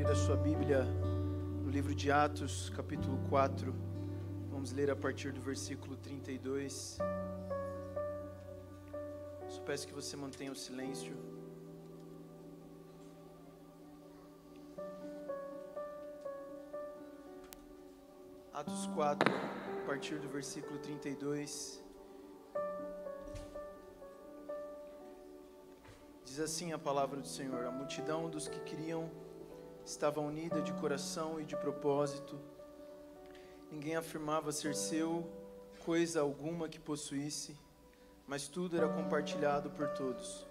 abrir a sua Bíblia no livro de Atos, capítulo 4. Vamos ler a partir do versículo 32. Só peço que você mantenha o silêncio. Atos 4, a partir do versículo 32. Diz assim a palavra do Senhor: a multidão dos que criam estava unida de coração e de propósito. Ninguém afirmava ser seu coisa alguma que possuísse, mas tudo era compartilhado por todos.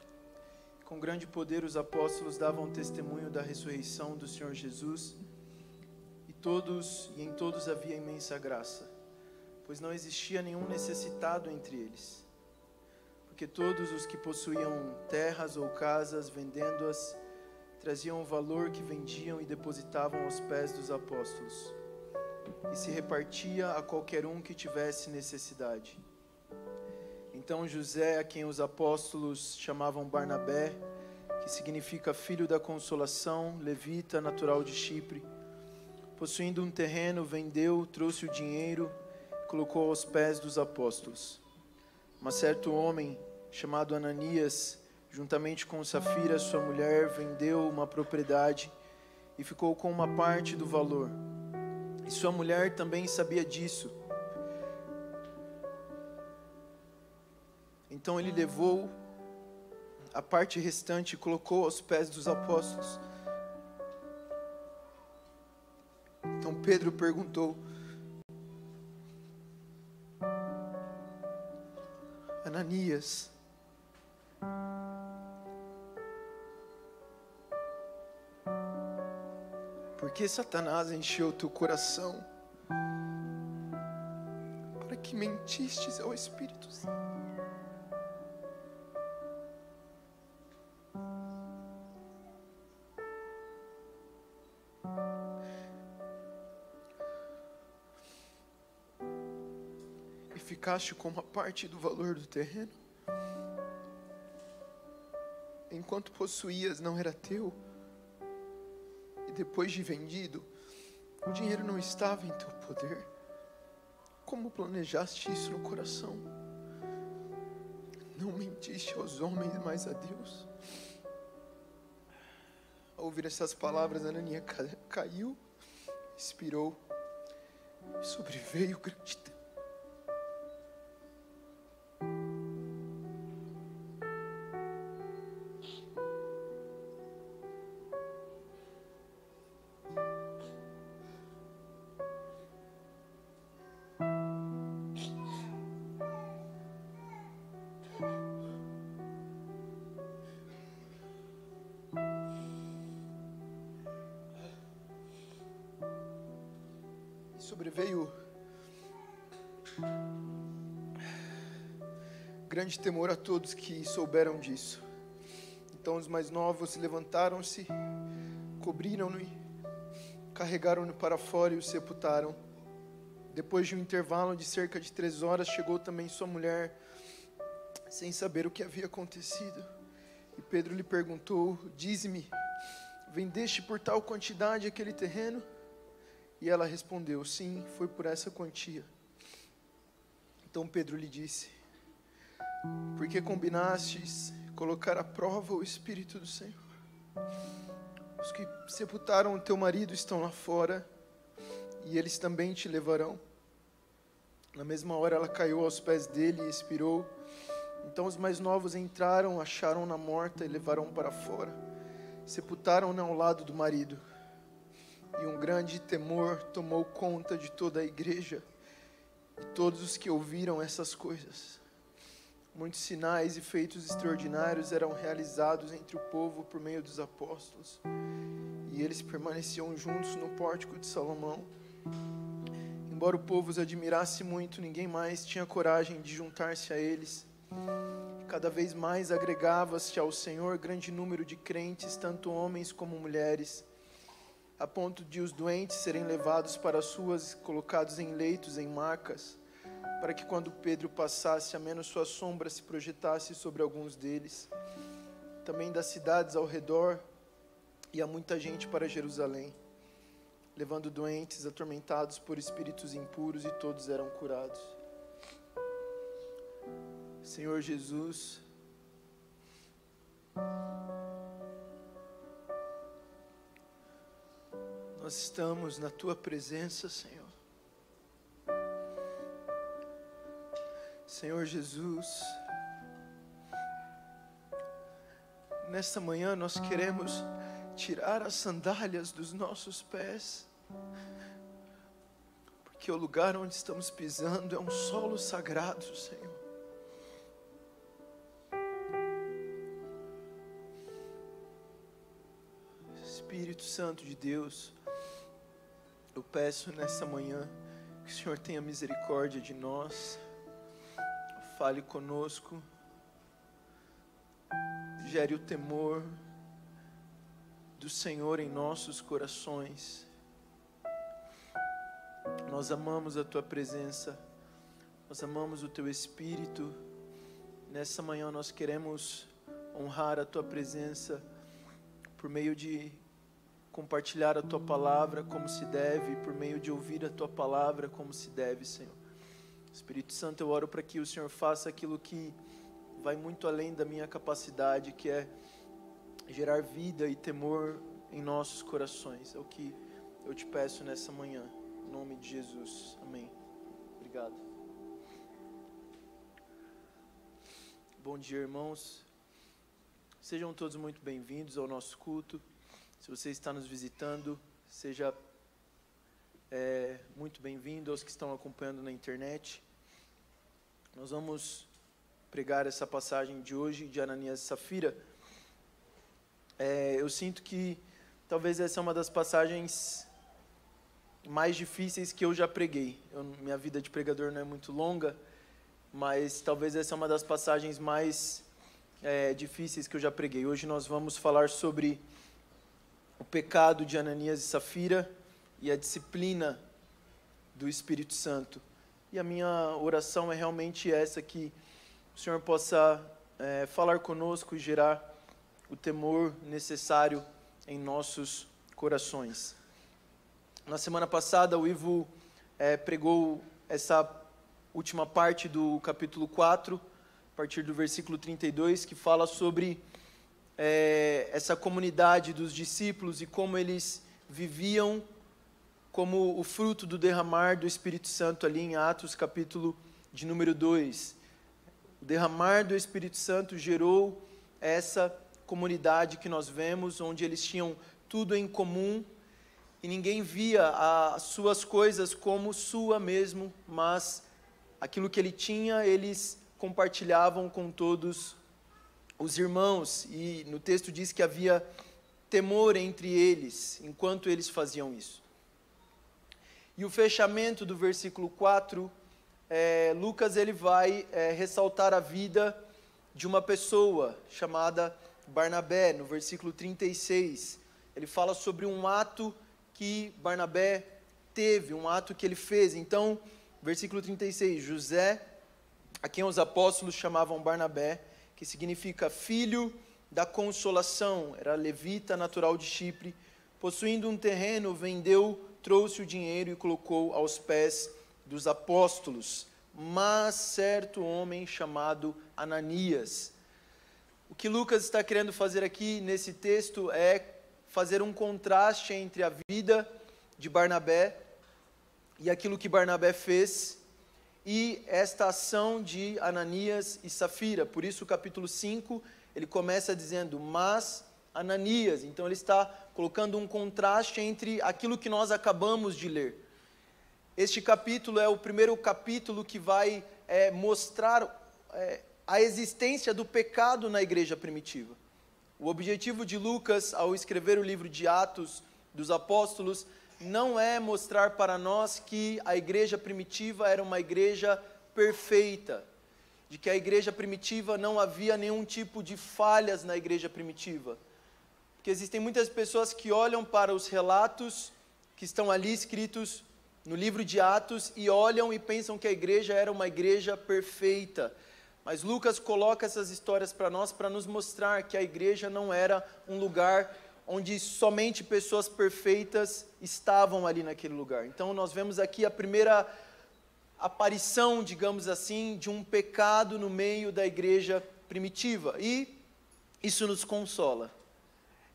Com grande poder os apóstolos davam testemunho da ressurreição do Senhor Jesus, e em todos havia imensa graça, pois não existia nenhum necessitado entre eles. Porque todos os que possuíam terras ou casas, vendendo-as, traziam o valor que vendiam e depositavam aos pés dos apóstolos, e se repartia a qualquer um que tivesse necessidade. Então José, a quem os apóstolos chamavam Barnabé, que significa filho da consolação, levita, natural de Chipre, possuindo um terreno, vendeu, trouxe o dinheiro e colocou aos pés dos apóstolos. Mas certo homem, chamado Ananias, juntamente com Safira, sua mulher, vendeu uma propriedade e ficou com uma parte do valor. E sua mulher também sabia disso. Então ele levou a parte restante e colocou aos pés dos apóstolos. Então Pedro perguntou: Ananias, por que Satanás encheu teu coração para que mentistes ao Espírito Santo e ficaste com uma parte do valor do terreno? Enquanto possuías, não era teu? E depois de vendido, o dinheiro não estava em teu poder? Como planejaste isso no coração? Não mentiste aos homens, mas a Deus. Ao ouvir essas palavras, Ananias caiu, expirou, e sobreveio grande temor. Sobreveio grande temor a todos que souberam disso. Então os mais novos levantaram-se, cobriram-no e carregaram-no para fora e o sepultaram. Depois de um intervalo de cerca de 3 horas, chegou também sua mulher, sem saber o que havia acontecido. E Pedro lhe perguntou: dize-me, vendeste por tal quantidade aquele terreno? E ela respondeu: sim, foi por essa quantia. Então Pedro lhe disse: por que combinastes colocar à prova o Espírito do Senhor? Os que sepultaram o teu marido estão lá fora, e eles também te levarão. Na mesma hora ela caiu aos pés dele e expirou. Então os mais novos entraram, acharam-na morta e levaram para fora. Sepultaram-na ao lado do marido. E um grande temor tomou conta de toda a igreja e todos os que ouviram essas coisas. Muitos sinais e feitos extraordinários eram realizados entre o povo por meio dos apóstolos. E eles permaneciam juntos no pórtico de Salomão. Embora o povo os admirasse muito, ninguém mais tinha coragem de juntar-se a eles. Cada vez mais agregava-se ao Senhor grande número de crentes, tanto homens como mulheres, a ponto de os doentes serem levados para as ruas, colocados em leitos, em macas, para que quando Pedro passasse, a menos sua sombra se projetasse sobre alguns deles. Também das cidades ao redor ia muita gente para Jerusalém, levando doentes, atormentados por espíritos impuros, e todos eram curados. Senhor Jesus, nós estamos na Tua presença, Senhor. Senhor Jesus, nesta manhã nós queremos tirar as sandálias dos nossos pés, porque o lugar onde estamos pisando é um solo sagrado, Senhor. Espírito Santo de Deus, eu peço nesta manhã que o Senhor tenha misericórdia de nós, fale conosco, gere o temor do Senhor em nossos corações. Nós amamos a Tua presença, nós amamos o Teu Espírito. Nessa manhã nós queremos honrar a Tua presença por meio de compartilhar a Tua palavra como se deve, por meio de ouvir a Tua palavra como se deve, Senhor. Espírito Santo, eu oro para que o Senhor faça aquilo que vai muito além da minha capacidade, que é gerar vida e temor em nossos corações. É o que eu te peço nessa manhã, em nome de Jesus. Amém. Obrigado. Bom dia, irmãos. Sejam todos muito bem-vindos ao nosso culto. Se você está nos visitando, seja muito bem-vindo. Aos que estão acompanhando na internet, nós vamos pregar essa passagem de hoje de Ananias e Safira. Eu sinto que talvez essa é uma das passagens mais difíceis que eu já preguei. Minha vida de pregador não é muito longa, mas talvez essa é uma das passagens mais difíceis que eu já preguei. Hoje nós vamos falar sobre o pecado de Ananias e Safira e a disciplina do Espírito Santo. E a minha oração é realmente essa, que o Senhor possa falar conosco e gerar o temor necessário em nossos corações. Na semana passada, o Ivo pregou essa última parte do capítulo 4, a partir do versículo 32, que fala sobre essa comunidade dos discípulos e como eles viviam como o fruto do derramar do Espírito Santo, ali em Atos, capítulo de número 2. O derramar do Espírito Santo gerou essa comunidade que nós vemos, onde eles tinham tudo em comum, e ninguém via as suas coisas como sua mesmo, mas aquilo que ele tinha, eles compartilhavam com todos os irmãos, e no texto diz que havia temor entre eles, enquanto eles faziam isso. E o fechamento do versículo 4, Lucas ele vai ressaltar a vida de uma pessoa chamada Barnabé. No versículo 36, ele fala sobre um ato que Barnabé teve, um ato que ele fez. Então, versículo 36, José, a quem os apóstolos chamavam Barnabé, que significa filho da consolação, era levita natural de Chipre, possuindo um terreno, vendeu, trouxe o dinheiro e colocou aos pés dos apóstolos. Mas certo homem chamado Ananias. O que Lucas está querendo fazer aqui nesse texto é fazer um contraste entre a vida de Barnabé e aquilo que Barnabé fez, e esta ação de Ananias e Safira. Por isso o capítulo 5, ele começa dizendo, mas Ananias. Então ele está colocando um contraste entre aquilo que nós acabamos de ler. Este capítulo é o primeiro capítulo que vai mostrar a existência do pecado na igreja primitiva. O objetivo de Lucas, ao escrever o livro de Atos dos Apóstolos, não é mostrar para nós que a igreja primitiva era uma igreja perfeita, de que a igreja primitiva não havia nenhum tipo de falhas na igreja primitiva. Porque existem muitas pessoas que olham para os relatos que estão ali escritos no livro de Atos e olham e pensam que a igreja era uma igreja perfeita. Mas Lucas coloca essas histórias para nós para nos mostrar que a igreja não era um lugar onde somente pessoas perfeitas estavam ali naquele lugar. Então nós vemos aqui a primeira aparição, digamos assim, de um pecado no meio da igreja primitiva, e isso nos consola,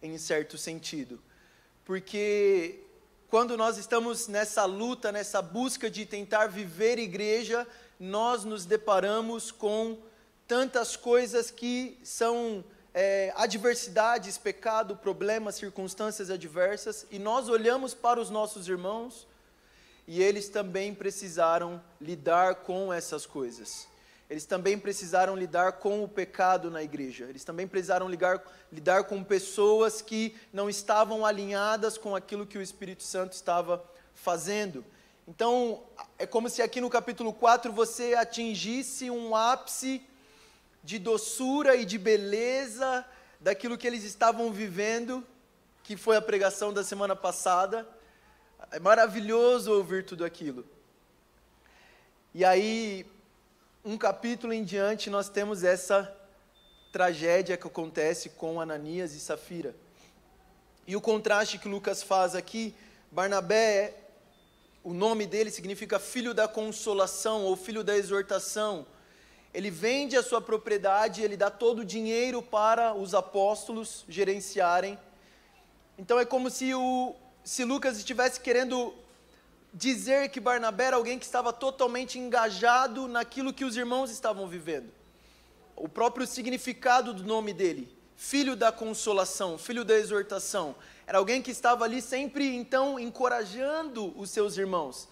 em certo sentido, porque quando nós estamos nessa luta, nessa busca de tentar viver igreja, nós nos deparamos com tantas coisas que são adversidades, pecado, problemas, circunstâncias adversas, e nós olhamos para os nossos irmãos, e eles também precisaram lidar com essas coisas, eles também precisaram lidar com o pecado na igreja, eles também precisaram lidar com pessoas que não estavam alinhadas com aquilo que o Espírito Santo estava fazendo. Então, é como se aqui no capítulo 4 você atingisse um ápice de doçura e de beleza daquilo que eles estavam vivendo, que foi a pregação da semana passada. É maravilhoso ouvir tudo aquilo. E aí, um capítulo em diante, nós temos essa tragédia que acontece com Ananias e Safira. E o contraste que Lucas faz aqui, Barnabé, o nome dele significa filho da consolação ou filho da exortação. Ele vende a sua propriedade, ele dá todo o dinheiro para os apóstolos gerenciarem. Então é como se Lucas estivesse querendo dizer que Barnabé era alguém que estava totalmente engajado naquilo que os irmãos estavam vivendo. O próprio significado do nome dele, filho da consolação, filho da exortação, era alguém que estava ali sempre, então, encorajando os seus irmãos.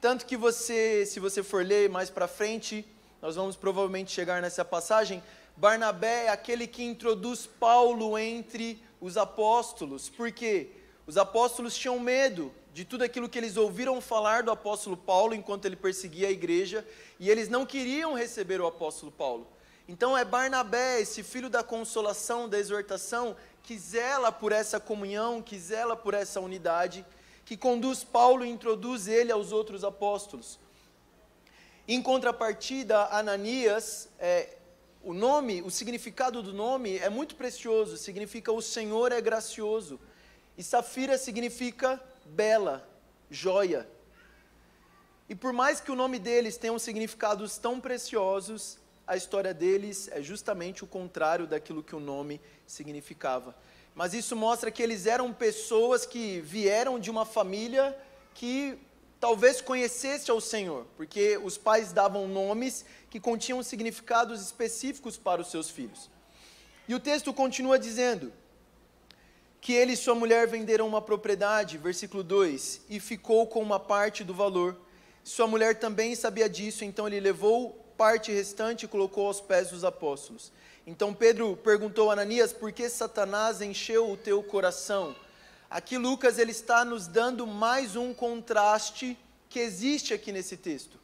Tanto que se você for ler mais para frente, nós vamos provavelmente chegar nessa passagem, Barnabé é aquele que introduz Paulo entre os apóstolos. Por quê? Os apóstolos tinham medo de tudo aquilo que eles ouviram falar do apóstolo Paulo enquanto ele perseguia a igreja, e eles não queriam receber o apóstolo Paulo. Então é Barnabé, esse filho da consolação, da exortação, que zela por essa comunhão, que zela por essa unidade, que conduz Paulo e introduz ele aos outros apóstolos. Em contrapartida, Ananias, o significado do nome é muito precioso, significa o Senhor é gracioso. E Safira significa bela, joia. E por mais que o nome deles tenha significados tão preciosos, a história deles é justamente o contrário daquilo que o nome significava. Mas isso mostra que eles eram pessoas que vieram de uma família que talvez conhecesse ao Senhor, porque os pais davam nomes que continham significados específicos para os seus filhos. E o texto continua dizendo que ele e sua mulher venderam uma propriedade, versículo 2, e ficou com uma parte do valor. Sua mulher também sabia disso, então ele levou parte restante e colocou aos pés dos apóstolos. Então Pedro perguntou a Ananias, por que Satanás encheu o teu coração? Aqui Lucas ele está nos dando mais um contraste que existe aqui nesse texto.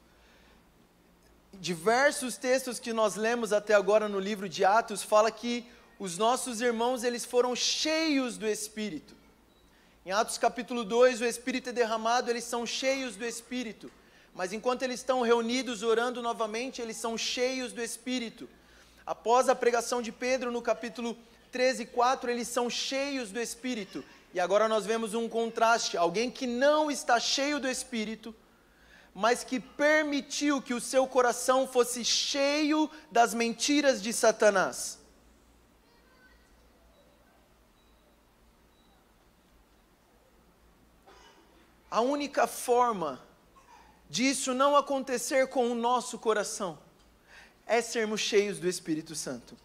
Diversos textos que nós lemos até agora no livro de Atos fala que os nossos irmãos eles foram cheios do Espírito. Em Atos capítulo 2 o Espírito é derramado, eles são cheios do Espírito. Mas enquanto eles estão reunidos orando novamente, eles são cheios do Espírito. Após a pregação de Pedro no capítulo 13:4, eles são cheios do Espírito. E agora nós vemos um contraste, alguém que não está cheio do Espírito, mas que permitiu que o seu coração fosse cheio das mentiras de Satanás. A única forma disso não acontecer com o nosso coração é sermos cheios do Espírito Santo.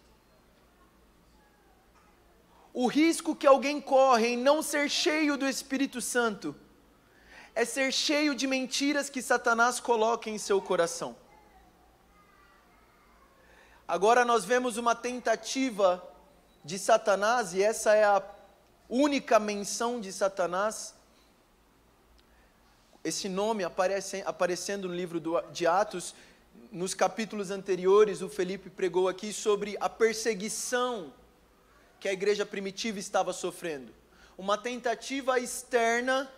O risco que alguém corre em não ser cheio do Espírito Santo é ser cheio de mentiras que Satanás coloca em seu coração. Agora nós vemos uma tentativa de Satanás, e essa é a única menção de Satanás. Esse nome aparecendo no livro de Atos. Nos capítulos anteriores, o Felipe pregou aqui sobre a perseguição que a igreja primitiva estava sofrendo, uma tentativa externa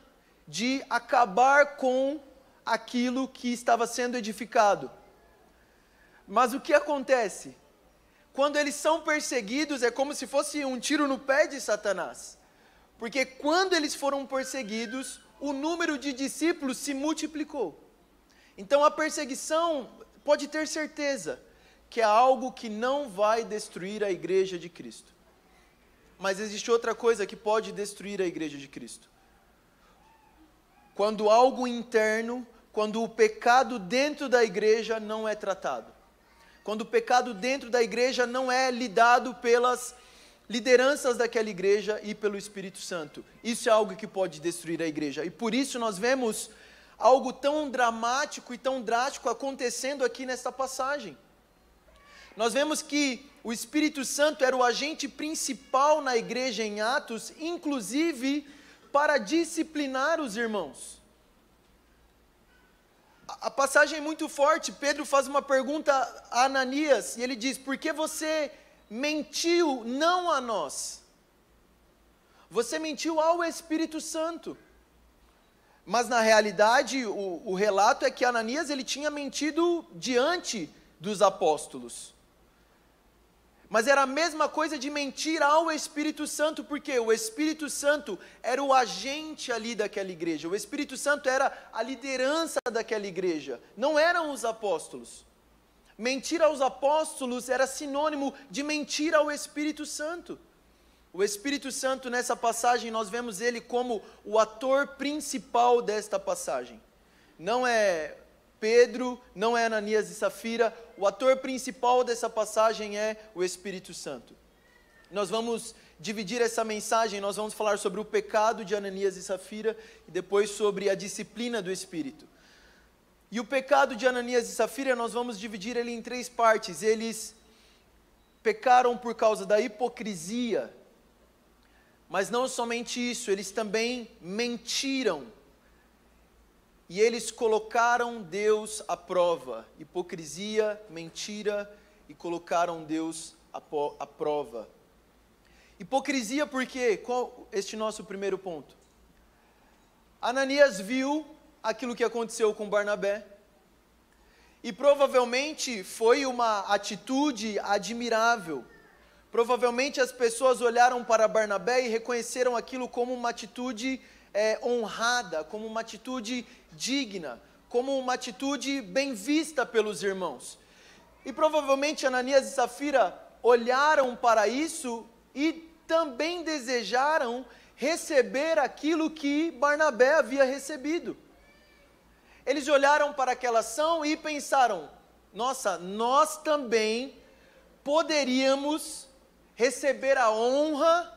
de acabar com aquilo que estava sendo edificado. Mas o que acontece? Quando eles são perseguidos, é como se fosse um tiro no pé de Satanás, Porque quando eles foram perseguidos, o número de discípulos se multiplicou. Então a perseguição, pode ter certeza, que é algo que não vai destruir a igreja de Cristo. Mas existe outra coisa que pode destruir a igreja de Cristo. Quando algo interno, quando o pecado dentro da igreja não é tratado. Quando o pecado dentro da igreja não é lidado pelas lideranças daquela igreja e pelo Espírito Santo. Isso é algo que pode destruir a igreja. E por isso nós vemos algo tão dramático e tão drástico acontecendo aqui nesta passagem. Nós vemos que o Espírito Santo era o agente principal na igreja em Atos, inclusive para disciplinar os irmãos. A passagem é muito forte. Pedro faz uma pergunta a Ananias e ele diz: por que você mentiu não a nós? Você mentiu ao Espírito Santo. Mas na realidade o relato é que Ananias ele tinha mentido diante dos apóstolos. Mas era a mesma coisa de mentir ao Espírito Santo, porque o Espírito Santo era o agente ali daquela igreja. O Espírito Santo era a liderança daquela igreja, não eram os apóstolos. Mentir aos apóstolos era sinônimo de mentir ao Espírito Santo. O Espírito Santo, nessa passagem, nós vemos ele como o ator principal desta passagem. Não é Pedro, não é Ananias e Safira, o ator principal dessa passagem é o Espírito Santo. Nós vamos dividir essa mensagem, nós vamos falar sobre o pecado de Ananias e Safira, e depois sobre a disciplina do Espírito. E o pecado de Ananias e Safira, nós vamos dividir ele em três partes. Eles pecaram por causa da hipocrisia, mas não somente isso, eles também mentiram. E eles colocaram Deus à prova. Hipocrisia, mentira, e colocaram Deus à prova. Hipocrisia por quê? Qual este nosso primeiro ponto? Ananias viu aquilo que aconteceu com Barnabé, e provavelmente foi uma atitude admirável. Provavelmente as pessoas olharam para Barnabé e reconheceram aquilo como uma atitude honrada, como uma atitude digna, como uma atitude bem vista pelos irmãos. E provavelmente Ananias e Safira olharam para isso e também desejaram receber aquilo que Barnabé havia recebido. Eles olharam para aquela ação e pensaram: nossa, nós também poderíamos receber a honra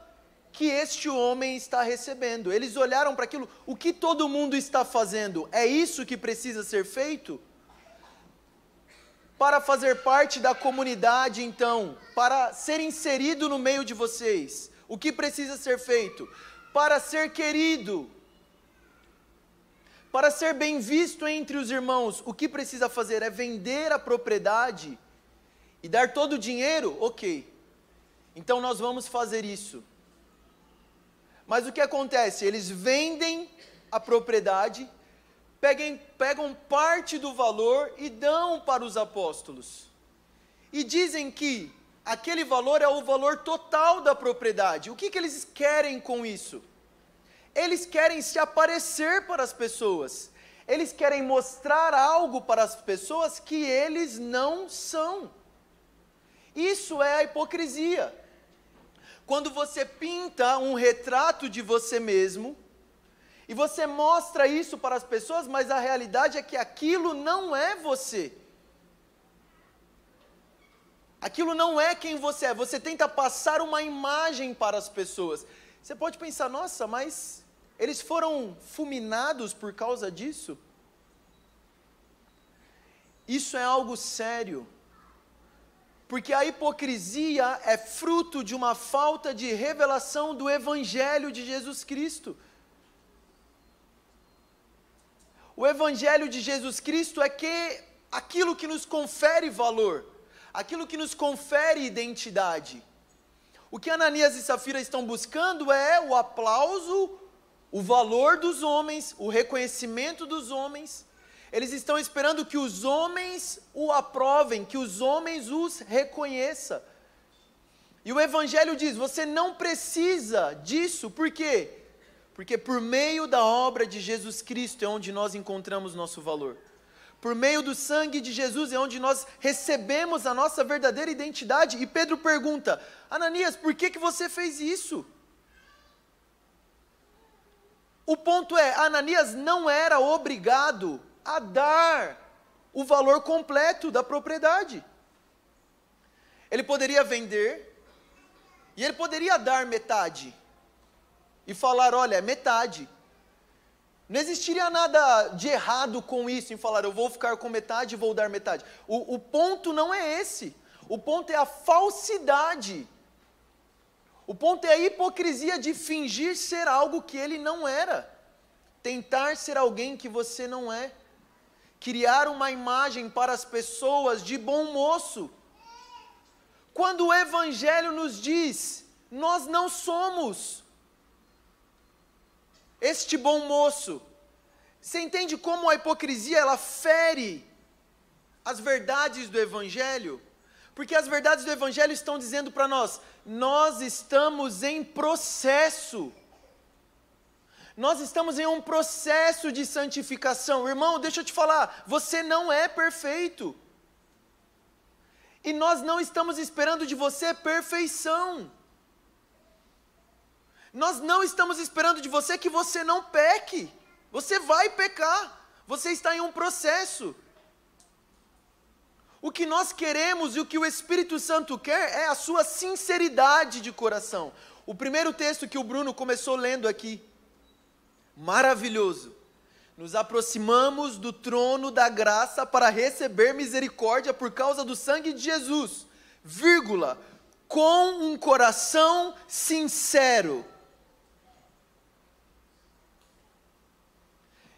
que este homem está recebendo. Eles olharam para aquilo, o que todo mundo está fazendo, é isso que precisa ser feito? Para fazer parte da comunidade, então, para ser inserido no meio de vocês, o que precisa ser feito? Para ser querido, para ser bem visto entre os irmãos, o que precisa fazer? É vender a propriedade e dar todo o dinheiro? Ok, então nós vamos fazer isso. Mas o que acontece? Eles vendem a propriedade, pegam parte do valor e dão para os apóstolos. E dizem que aquele valor é o valor total da propriedade. O que eles querem com isso? Eles querem se aparecer para as pessoas. Eles querem mostrar algo para as pessoas que eles não são. Isso é a hipocrisia. Quando você pinta um retrato de você mesmo, e você mostra isso para as pessoas, mas a realidade é que aquilo não é você. Aquilo não é quem você é. Você tenta passar uma imagem para as pessoas. Você pode pensar: nossa, mas eles foram fulminados por causa disso? Isso é algo sério, porque a hipocrisia é fruto de uma falta de revelação do Evangelho de Jesus Cristo. O Evangelho de Jesus Cristo é que aquilo que nos confere valor, aquilo que nos confere identidade. O que Ananias e Safira estão buscando é o aplauso, o valor dos homens, o reconhecimento dos homens. Eles estão esperando que os homens o aprovem, que os homens os reconheçam. E o Evangelho diz: você não precisa disso, por quê? Porque por meio da obra de Jesus Cristo é onde nós encontramos nosso valor. Por meio do sangue de Jesus é onde nós recebemos a nossa verdadeira identidade. E Pedro pergunta: Ananias, por que você fez isso? O ponto é, Ananias não era obrigado a dar o valor completo da propriedade. Ele poderia vender, e ele poderia dar metade, e falar: olha, é metade. Não existiria nada de errado com isso, em falar: eu vou ficar com metade e vou dar metade. O ponto não é esse, o ponto é a falsidade. O ponto é a hipocrisia de fingir ser algo que ele não era. Tentar ser alguém que você não é. Criar uma imagem para as pessoas de bom moço. Quando o Evangelho nos diz: nós não somos este bom moço. Você entende como a hipocrisia ela fere as verdades do Evangelho? Porque as verdades do Evangelho estão dizendo para nós: nós estamos em processo. Nós estamos em um processo de santificação. Irmão, deixa eu te falar, você não é perfeito. E nós não estamos esperando de você perfeição. Nós não estamos esperando de você que você não peque. Você vai pecar. Você está em um processo. O que nós queremos e o que o Espírito Santo quer é a sua sinceridade de coração. O primeiro texto que o Bruno começou lendo aqui, maravilhoso. Nos aproximamos do trono da graça para receber misericórdia por causa do sangue de Jesus, vírgula, com um coração sincero.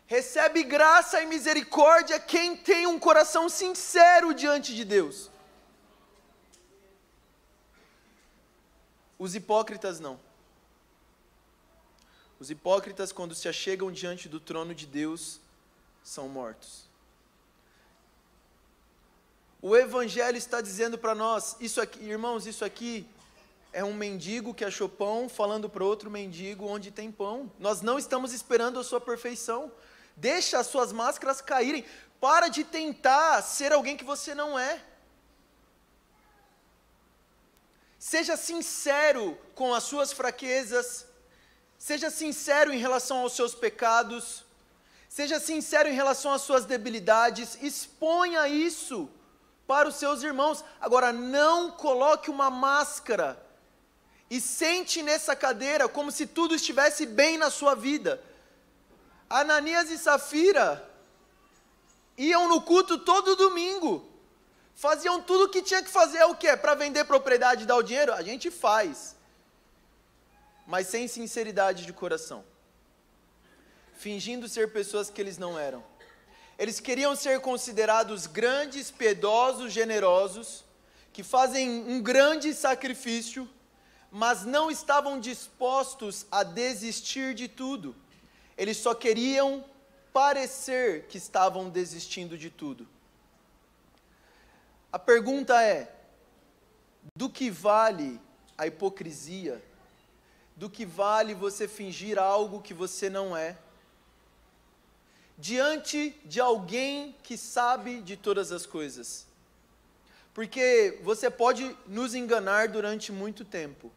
Recebe graça e misericórdia quem tem um coração sincero diante de Deus. Os hipócritas não. Os hipócritas, quando se achegam diante do trono de Deus, são mortos. O Evangelho está dizendo para nós: isso aqui, irmãos, isso aqui é um mendigo que achou pão falando para outro mendigo onde tem pão. Nós não estamos esperando a sua perfeição. Deixa as suas máscaras caírem. Para de tentar ser alguém que você não é. Seja sincero com as suas fraquezas. Seja sincero em relação aos seus pecados. Seja sincero em relação às suas debilidades. Exponha isso para os seus irmãos. Agora, não coloque uma máscara e sente nessa cadeira como se tudo estivesse bem na sua vida. Ananias e Safira iam no culto todo domingo, faziam tudo o que tinha que fazer. O quê? Para vender propriedade e dar o dinheiro? A gente faz, mas sem sinceridade de coração, fingindo ser pessoas que eles não eram. Eles queriam ser considerados grandes, piedosos, generosos, que fazem um grande sacrifício, mas não estavam dispostos a desistir de tudo. Eles só queriam parecer que estavam desistindo de tudo. A pergunta é: do que vale a hipocrisia? Do que vale você fingir algo que você não é? Diante de alguém que sabe de todas as coisas. Porque você pode nos enganar durante muito tempo.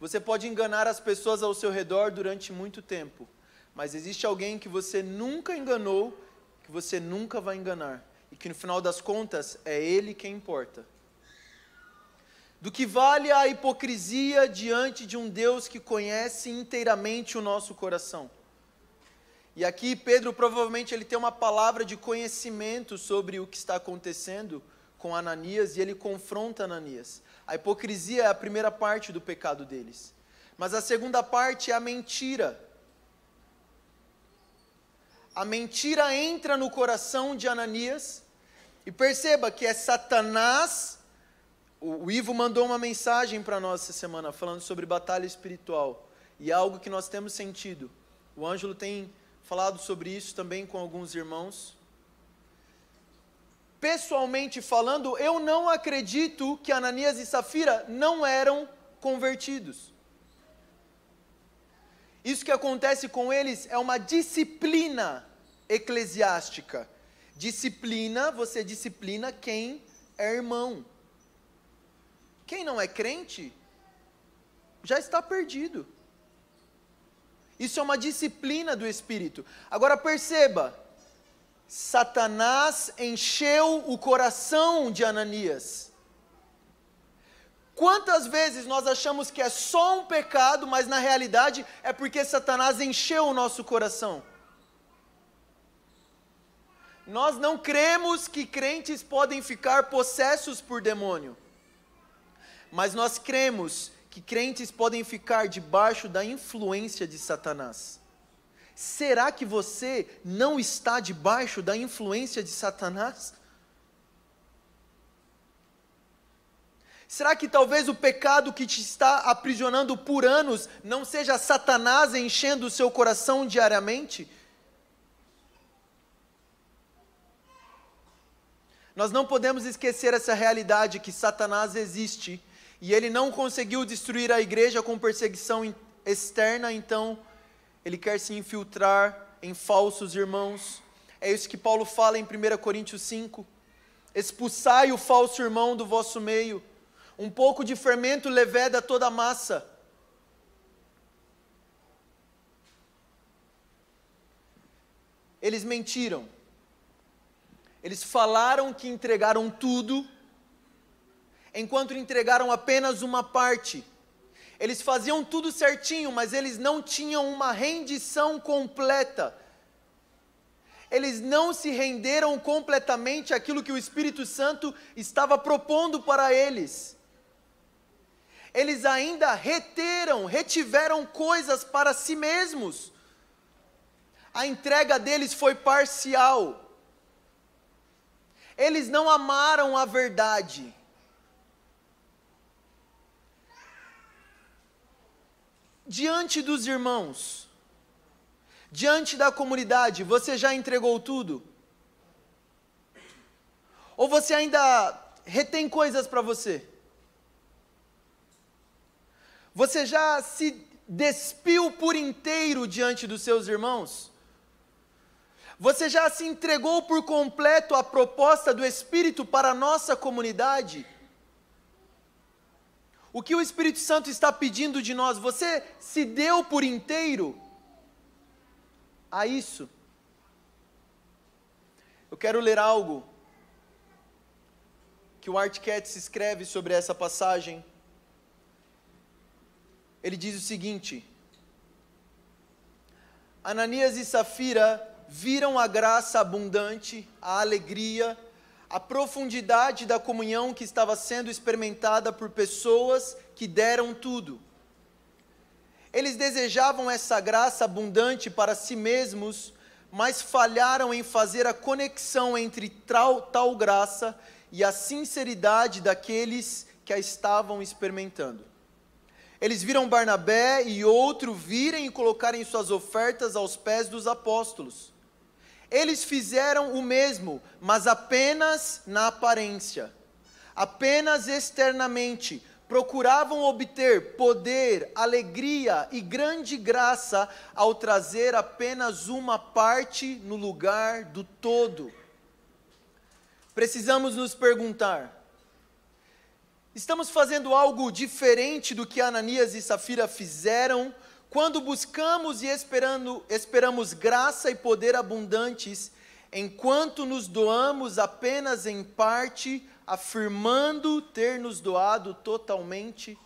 Você pode enganar as pessoas ao seu redor durante muito tempo. Mas existe alguém que você nunca enganou, que você nunca vai enganar, e que no final das contas é ele quem importa. Do que vale a hipocrisia diante de um Deus que conhece inteiramente o nosso coração? E aqui Pedro provavelmente ele tem uma palavra de conhecimento sobre o que está acontecendo com Ananias, e ele confronta Ananias. A hipocrisia é a primeira parte do pecado deles, mas a segunda parte é a mentira. A mentira entra no coração de Ananias, e perceba que é Satanás. O Ivo mandou uma mensagem para nós essa semana, falando sobre batalha espiritual, e é algo que nós temos sentido. O Ângelo tem falado sobre isso também com alguns irmãos. Pessoalmente falando, eu não acredito que Ananias e Safira não eram convertidos. Isso que acontece com eles é uma disciplina eclesiástica. Disciplina, você disciplina quem é irmão. Quem não é crente, já está perdido. Isso é uma disciplina do Espírito. Agora perceba, Satanás encheu o coração de Ananias. Quantas vezes nós achamos que é só um pecado, mas na realidade é porque Satanás encheu o nosso coração. Nós não cremos que crentes podem ficar possessos por demônio, mas nós cremos que crentes podem ficar debaixo da influência de Satanás. Será que você não está debaixo da influência de Satanás? Será que talvez o pecado que te está aprisionando por anos não seja Satanás enchendo o seu coração diariamente? Nós não podemos esquecer essa realidade que Satanás existe e ele não conseguiu destruir a igreja com perseguição externa, então ele quer se infiltrar em falsos irmãos. É isso que Paulo fala em 1 Coríntios 5, expulsai o falso irmão do vosso meio. Um pouco de fermento leveda toda a massa. Eles mentiram. Eles falaram que entregaram tudo, enquanto entregaram apenas uma parte. Eles faziam tudo certinho, mas eles não tinham uma rendição completa. Eles não se renderam completamente àquilo que o Espírito Santo estava propondo para eles. Eles ainda retiveram coisas para si mesmos. A entrega deles foi parcial. Eles não amaram a verdade. Diante dos irmãos, diante da comunidade, você já entregou tudo? Ou você ainda retém coisas para você? Você já se despiu por inteiro diante dos seus irmãos? Você já se entregou por completo à proposta do Espírito para a nossa comunidade? O que o Espírito Santo está pedindo de nós? Você se deu por inteiro a isso? Eu quero ler algo que o Art Katz escreve sobre essa passagem. Ele diz o seguinte: Ananias e Safira viram a graça abundante, a alegria, a profundidade da comunhão que estava sendo experimentada por pessoas que deram tudo. Eles desejavam essa graça abundante para si mesmos, mas falharam em fazer a conexão entre tal graça e a sinceridade daqueles que a estavam experimentando. Eles viram Barnabé e outro virem e colocarem suas ofertas aos pés dos apóstolos. Eles fizeram o mesmo, mas apenas na aparência, apenas externamente, procuravam obter poder, alegria e grande graça ao trazer apenas uma parte no lugar do todo. Precisamos nos perguntar: estamos fazendo algo diferente do que Ananias e Safira fizeram quando buscamos e esperamos graça e poder abundantes, enquanto nos doamos apenas em parte, afirmando ter nos doado totalmente?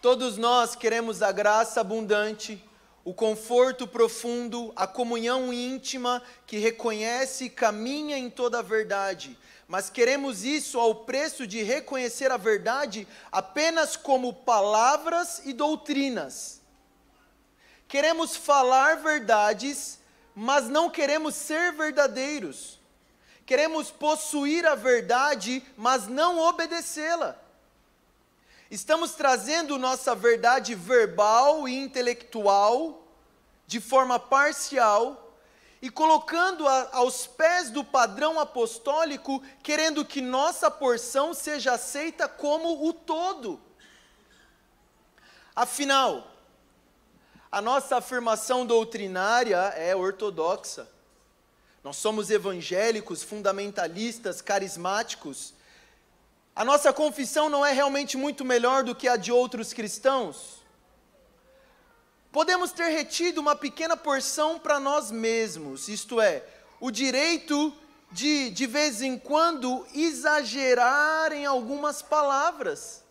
Todos nós queremos a graça abundante, o conforto profundo, a comunhão íntima que reconhece e caminha em toda a verdade, mas queremos isso ao preço de reconhecer a verdade apenas como palavras e doutrinas. Queremos falar verdades, mas não queremos ser verdadeiros. Queremos possuir a verdade, mas não obedecê-la. Estamos trazendo nossa verdade verbal e intelectual de forma parcial e colocando-a aos pés do padrão apostólico, querendo que nossa porção seja aceita como o todo. Afinal, A nossa afirmação doutrinária é ortodoxa. Nós somos evangélicos, fundamentalistas, carismáticos. A nossa confissão não é realmente muito melhor do que a de outros cristãos? Podemos ter retido uma pequena porção para nós mesmos, isto é, o direito de vez em quando, exagerar em algumas palavras.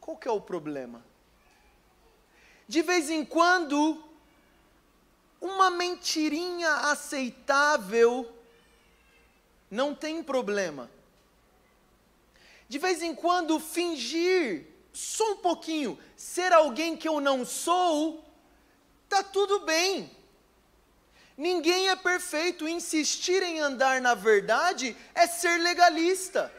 Qual que é o problema? De vez em quando, uma mentirinha aceitável não tem problema. De vez em quando, fingir, só um pouquinho, ser alguém que eu não sou, tá tudo bem. Ninguém é perfeito, insistir em andar na verdade é ser legalista.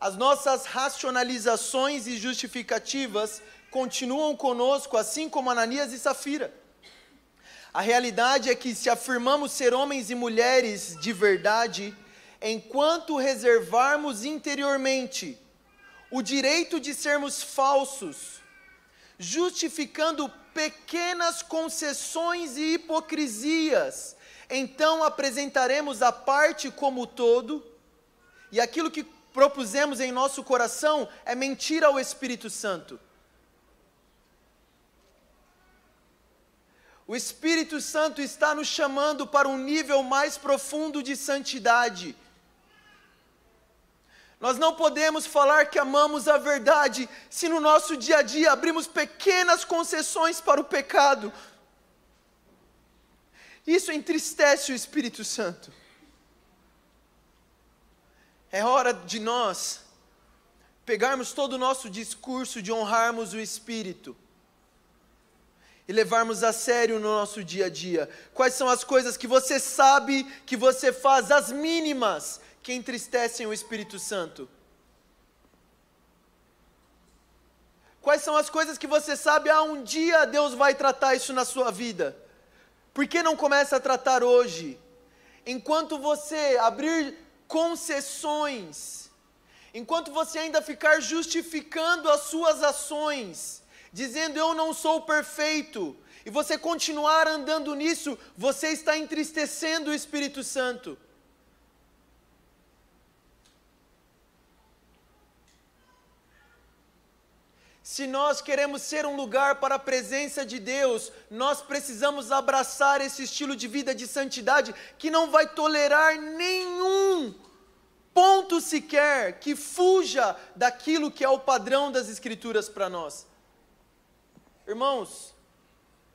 As nossas racionalizações e justificativas continuam conosco, assim como Ananias e Safira. A realidade é que se afirmamos ser homens e mulheres de verdade, enquanto reservarmos interiormente o direito de sermos falsos, justificando pequenas concessões e hipocrisias, então apresentaremos a parte como todo, e aquilo que propusemos em nosso coração é mentira ao Espírito Santo. O Espírito Santo está nos chamando para um nível mais profundo de santidade. Nós não podemos falar que amamos a verdade se no nosso dia a dia abrimos pequenas concessões para o pecado. Isso entristece o Espírito Santo. É hora de nós pegarmos todo o nosso discurso de honrarmos o Espírito e levarmos a sério no nosso dia a dia. Quais são as coisas que você sabe que você faz, as mínimas, que entristecem o Espírito Santo? Quais são as coisas que você sabe, um dia Deus vai tratar isso na sua vida? Por que não começa a tratar hoje? Enquanto você abrir concessões, enquanto você ainda ficar justificando as suas ações, dizendo eu não sou perfeito, e você continuar andando nisso, você está entristecendo o Espírito Santo. Se nós queremos ser um lugar para a presença de Deus, nós precisamos abraçar esse estilo de vida de santidade que não vai tolerar nenhum ponto sequer que fuja daquilo que é o padrão das Escrituras para nós. Irmãos,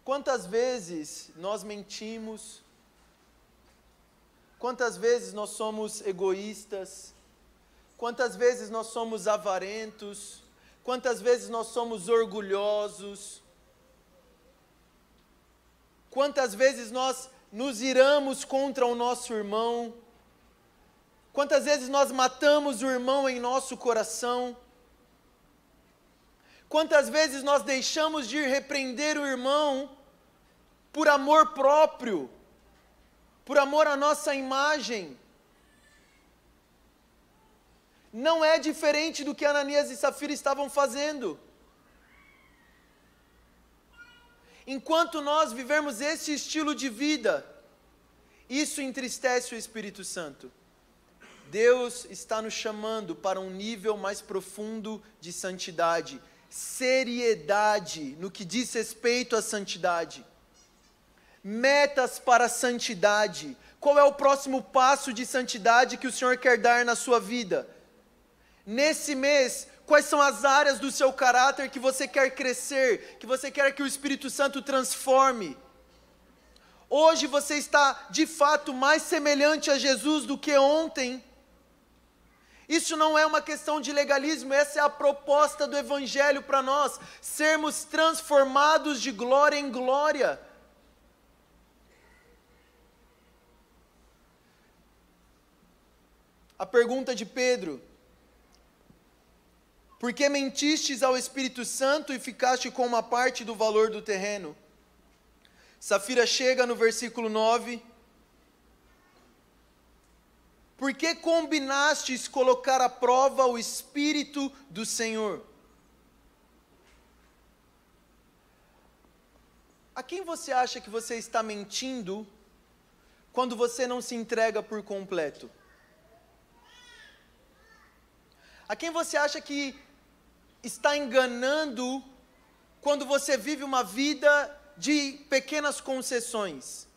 quantas vezes nós mentimos, quantas vezes nós somos egoístas, quantas vezes nós somos avarentos, quantas vezes nós somos orgulhosos, quantas vezes nós nos iramos contra o nosso irmão, quantas vezes nós matamos o irmão em nosso coração, quantas vezes nós deixamos de repreender o irmão por amor próprio, por amor à nossa imagem. Não é diferente do que Ananias e Safira estavam fazendo. Enquanto nós vivermos esse estilo de vida, isso entristece o Espírito Santo. Deus está nos chamando para um nível mais profundo de santidade, seriedade no que diz respeito à santidade, metas para a santidade. Qual é o próximo passo de santidade que o Senhor quer dar na sua vida? Nesse mês, quais são as áreas do seu caráter que você quer crescer, que você quer que o Espírito Santo transforme? Hoje você está, de fato, mais semelhante a Jesus do que ontem. Isso não é uma questão de legalismo, essa é a proposta do Evangelho para nós, sermos transformados de glória em glória. A pergunta de Pedro: por que mentistes ao Espírito Santo e ficaste com uma parte do valor do terreno? Safira chega no versículo 9. Por que combinastes colocar à prova o Espírito do Senhor? A quem você acha que você está mentindo quando você não se entrega por completo? A quem você acha que está enganando quando você vive uma vida de pequenas concessões?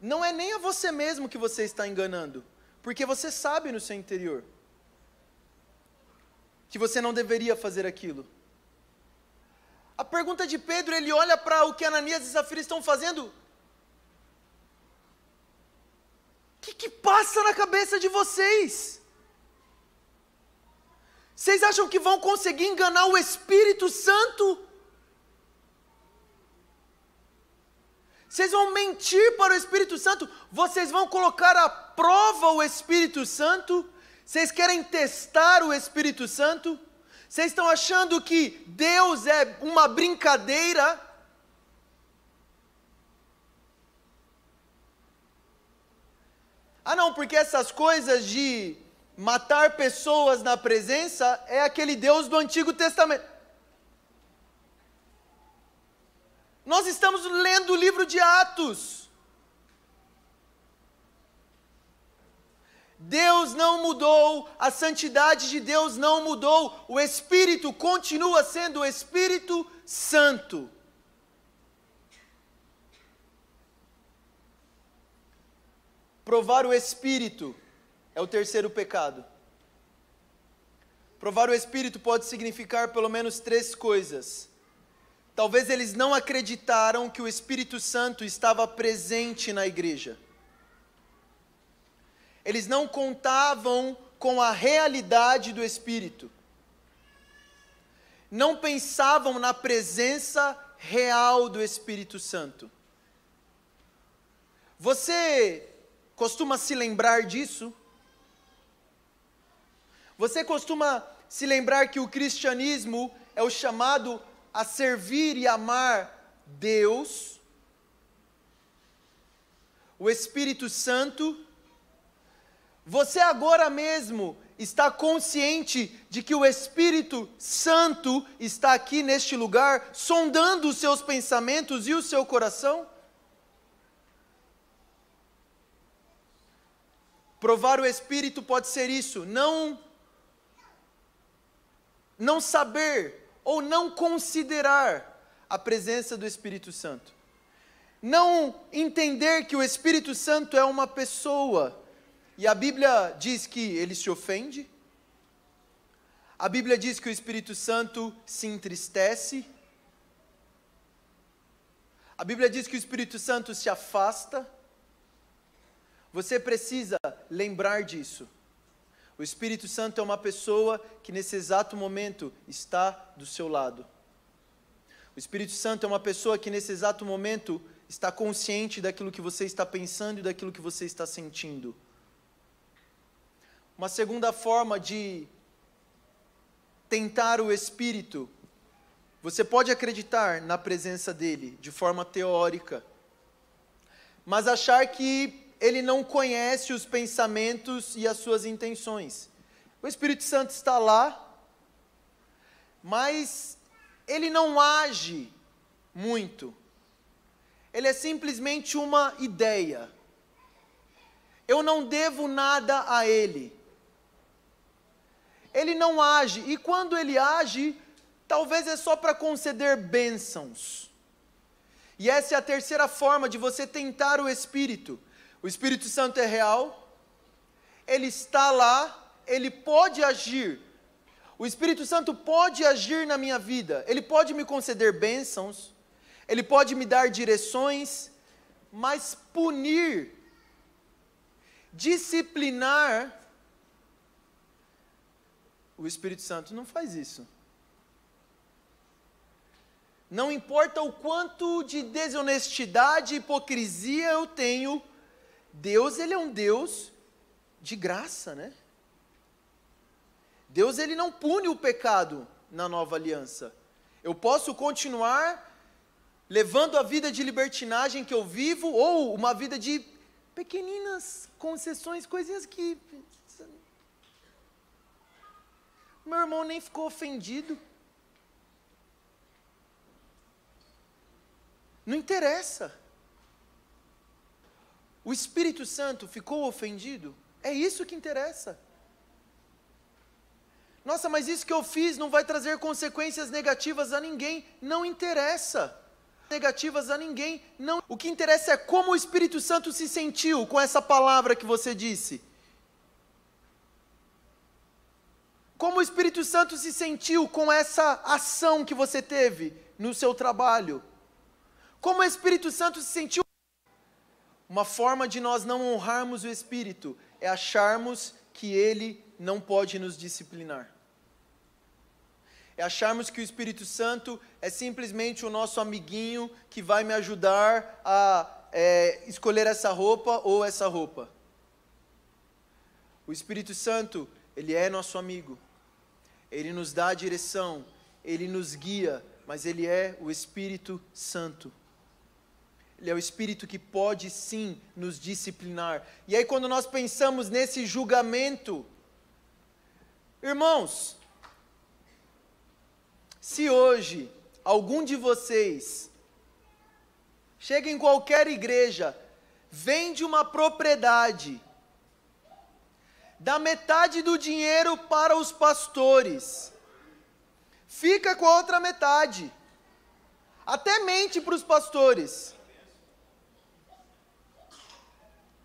Não é nem a você mesmo que você está enganando, porque você sabe no seu interior que você não deveria fazer aquilo. A pergunta de Pedro, ele olha para o que Ananias e Safira estão fazendo. O que passa na cabeça de vocês? Vocês acham que vão conseguir enganar o Espírito Santo? Vocês vão mentir para o Espírito Santo? Vocês vão colocar à prova o Espírito Santo? Vocês querem testar o Espírito Santo? Vocês estão achando que Deus é uma brincadeira? Ah não, porque essas coisas de matar pessoas na presença é aquele Deus do Antigo Testamento. Nós estamos lendo o livro de Atos. Deus não mudou, a santidade de Deus não mudou, o Espírito continua sendo o Espírito Santo. Provar o Espírito é o terceiro pecado. Provar o Espírito pode significar pelo menos três coisas. Talvez eles não acreditaram que o Espírito Santo estava presente na igreja. Eles não contavam com a realidade do Espírito. Não pensavam na presença real do Espírito Santo. Você costuma se lembrar disso? Você costuma se lembrar que o cristianismo é o chamado a servir e amar Deus, o Espírito Santo? Você agora mesmo está consciente de que o Espírito Santo está aqui neste lugar, sondando os seus pensamentos e o seu coração? Provar o Espírito pode ser isso, não saber ou não considerar a presença do Espírito Santo. Não entender que o Espírito Santo é uma pessoa. E a Bíblia diz que ele se ofende, a Bíblia diz que o Espírito Santo se entristece, a Bíblia diz que o Espírito Santo se afasta. Você precisa lembrar disso. O Espírito Santo é uma pessoa que nesse exato momento está do seu lado. O Espírito Santo é uma pessoa que nesse exato momento está consciente daquilo que você está pensando e daquilo que você está sentindo. Uma segunda forma de tentar o Espírito, você pode acreditar na presença dele de forma teórica, mas achar que ele não conhece os pensamentos e as suas intenções. O Espírito Santo está lá, mas ele não age muito. Ele é simplesmente uma ideia. Eu não devo nada a ele. Ele não age, e quando ele age, talvez é só para conceder bênçãos. E essa é a terceira forma de você tentar o Espírito. O Espírito Santo é real, ele está lá, ele pode agir. O Espírito Santo pode agir na minha vida, ele pode me conceder bênçãos, ele pode me dar direções, mas punir, disciplinar, o Espírito Santo não faz isso. Não importa o quanto de desonestidade e hipocrisia eu tenho, Deus, ele é um Deus de graça, né? Deus, ele não pune o pecado na nova aliança. Eu posso continuar levando a vida de libertinagem que eu vivo, ou uma vida de pequeninas concessões, coisinhas que... Meu irmão nem ficou ofendido. Não interessa. O Espírito Santo ficou ofendido? É isso que interessa. Nossa, mas isso que eu fiz não vai trazer consequências negativas a ninguém. Não interessa. Negativas a ninguém, não. O que interessa é como o Espírito Santo se sentiu com essa palavra que você disse. Como o Espírito Santo se sentiu com essa ação que você teve no seu trabalho. Como o Espírito Santo se sentiu. Uma forma de nós não honrarmos o Espírito é acharmos que Ele não pode nos disciplinar. É acharmos que o Espírito Santo é simplesmente o nosso amiguinho que vai me ajudar a escolher essa roupa ou essa roupa. O Espírito Santo, Ele é nosso amigo. Ele nos dá a direção, Ele nos guia, mas Ele é o Espírito Santo. Ele é o Espírito que pode sim nos disciplinar. E aí quando nós pensamos nesse julgamento, irmãos, se hoje algum de vocês chega em qualquer igreja, vende uma propriedade, dá metade do dinheiro para os pastores, fica com a outra metade, até mente para os pastores.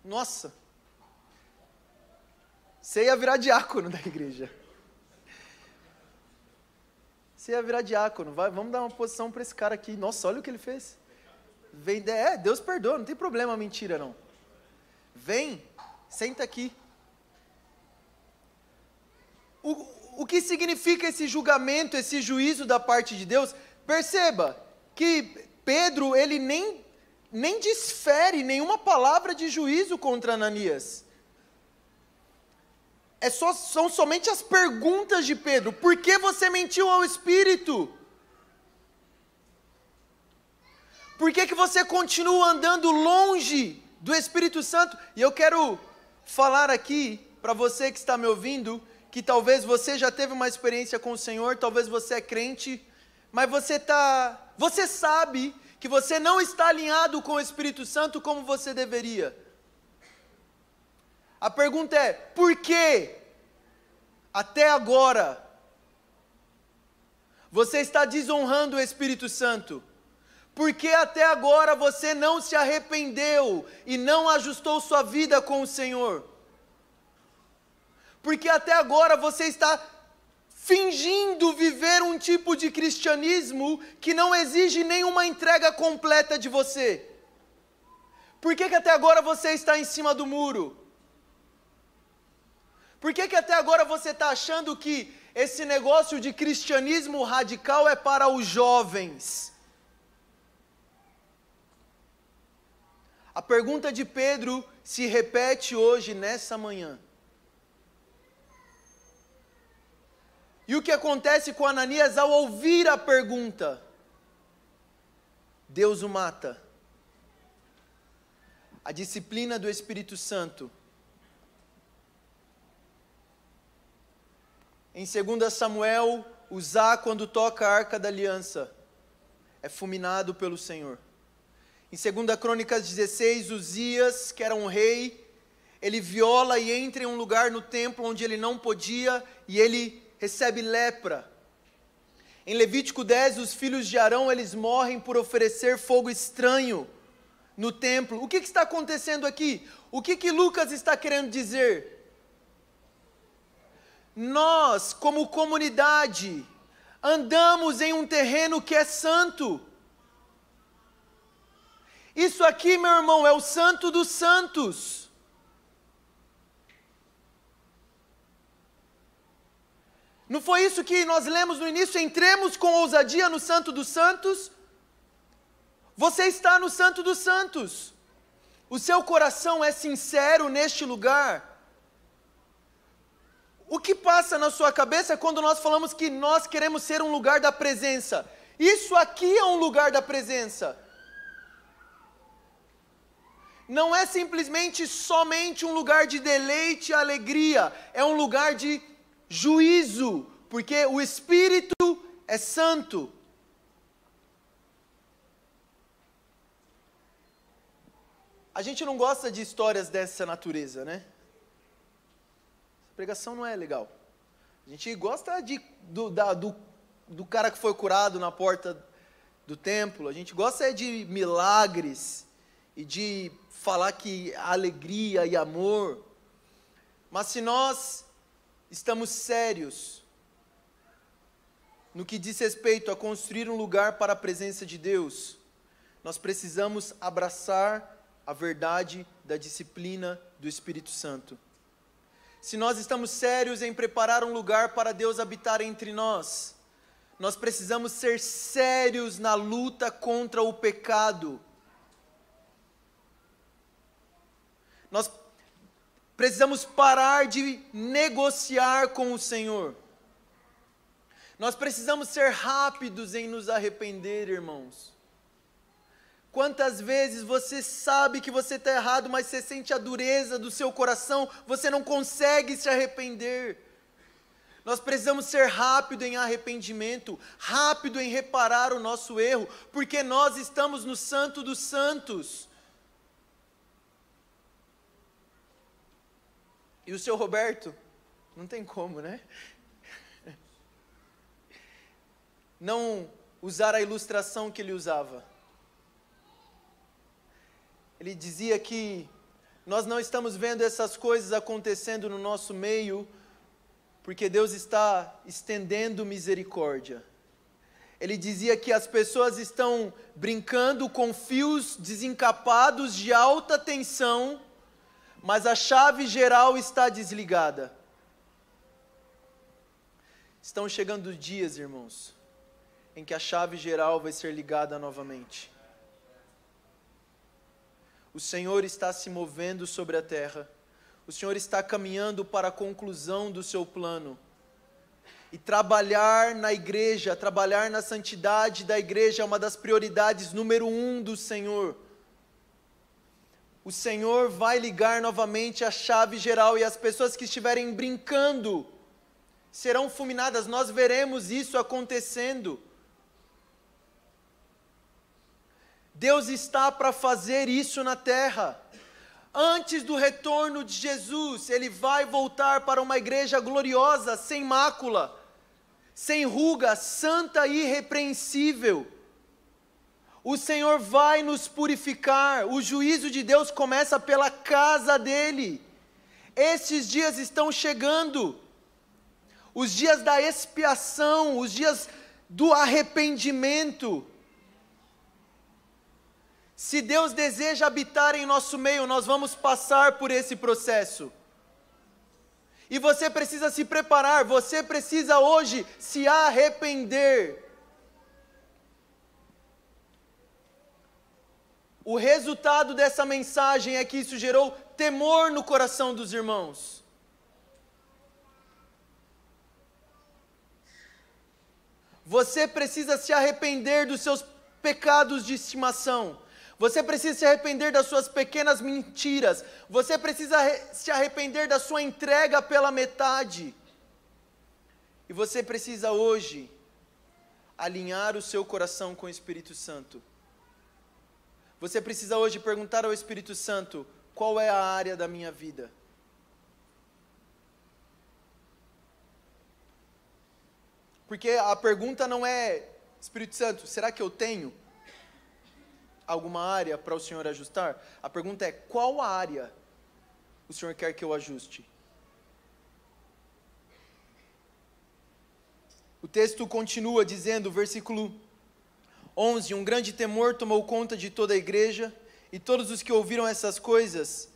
Nossa, você ia virar diácono da igreja. Você ia virar diácono, vamos dar uma posição para esse cara aqui. Nossa, olha o que ele fez. Vem, Deus perdoa, não tem problema mentira não. Vem, senta aqui. O que significa esse julgamento, esse juízo da parte de Deus? Perceba que Pedro, ele nem desfere nenhuma palavra de juízo contra Ananias. São somente as perguntas de Pedro. Por que você mentiu ao Espírito? Por que você continua andando longe do Espírito Santo? E eu quero falar aqui, para você que está me ouvindo, que talvez você já teve uma experiência com o Senhor, talvez você é crente, mas você sabe que você não está alinhado com o Espírito Santo como você deveria. A pergunta é, por que até agora você está desonrando o Espírito Santo? Por que até agora você não se arrependeu e não ajustou sua vida com o Senhor? Por que até agora você está fingindo viver um tipo de cristianismo que não exige nenhuma entrega completa de você? Por que até agora você está em cima do muro? Por que até agora você está achando que esse negócio de cristianismo radical é para os jovens? A pergunta de Pedro se repete hoje, nessa manhã. E o que acontece com Ananias ao ouvir a pergunta? Deus o mata. A disciplina do Espírito Santo. Em 2 Samuel, Uzá, quando toca a Arca da Aliança, é fulminado pelo Senhor. Em 2 Crônicas 16, Uzias, que era um rei, ele viola e entra em um lugar no templo onde ele não podia, e ele recebe lepra. Em Levítico 10, os filhos de Arão, eles morrem por oferecer fogo estranho no templo. O que está acontecendo aqui? O que Lucas está querendo dizer? Nós, como comunidade, andamos em um terreno que é santo. Isso aqui, meu irmão, é o santo dos santos. Não foi isso que nós lemos no início? Entremos com ousadia no santo dos santos. Você está no santo dos santos. O seu coração é sincero neste lugar. O que passa na sua cabeça quando nós falamos que nós queremos ser um lugar da presença? Isso aqui é um lugar da presença. Não é somente um lugar de deleite e alegria, é um lugar de juízo, porque o Espírito é santo. A gente não gosta de histórias dessa natureza, né? Essa pregação não é legal. A gente gosta do cara que foi curado na porta do templo. A gente gosta de milagres e de falar que há alegria e amor. Mas se nós estamos sérios no que diz respeito a construir um lugar para a presença de Deus, nós precisamos abraçar a verdade da disciplina do Espírito Santo. Se nós estamos sérios em preparar um lugar para Deus habitar entre nós, nós precisamos ser sérios na luta contra o pecado. Nós precisamos parar de negociar com o Senhor. Nós precisamos ser rápidos em nos arrepender, irmãos. Quantas vezes você sabe que você está errado, mas você sente a dureza do seu coração, você não consegue se arrepender. Nós precisamos ser rápido em arrependimento, rápido em reparar o nosso erro, porque nós estamos no Santo dos Santos. E o seu Roberto, não tem como, né? Não usar a ilustração que ele usava. Ele dizia que nós não estamos vendo essas coisas acontecendo no nosso meio, porque Deus está estendendo misericórdia. Ele dizia que as pessoas estão brincando com fios desencapados de alta tensão, mas a chave geral está desligada. Estão chegando dias, irmãos, em que a chave geral vai ser ligada novamente. O Senhor está se movendo sobre a terra. O Senhor está caminhando para a conclusão do seu plano. E trabalhar na igreja, trabalhar na santidade da igreja é uma das prioridades número 1 do Senhor. O Senhor vai ligar novamente a chave geral, e as pessoas que estiverem brincando serão fulminadas. Nós veremos isso acontecendo. Deus está para fazer isso na terra. Antes do retorno de Jesus, Ele vai voltar para uma igreja gloriosa, sem mácula, sem ruga, santa e irrepreensível. O Senhor vai nos purificar. O juízo de Deus começa pela casa dEle. Esses dias estão chegando. Os dias da expiação, os dias do arrependimento. Se Deus deseja habitar em nosso meio, nós vamos passar por esse processo. E você precisa se preparar, você precisa hoje se arrepender. O resultado dessa mensagem é que isso gerou temor no coração dos irmãos. Você precisa se arrepender dos seus pecados de estimação. Você precisa se arrepender das suas pequenas mentiras. Você precisa se arrepender da sua entrega pela metade. E você precisa hoje alinhar o seu coração com o Espírito Santo. Você precisa hoje perguntar ao Espírito Santo: qual é a área da minha vida? Porque a pergunta não é: Espírito Santo, será que eu tenho alguma área para o Senhor ajustar? A pergunta é: qual área o Senhor quer que eu ajuste? O texto continua dizendo, versículo 11, um grande temor tomou conta de toda a igreja, e todos que ouviram essas coisas,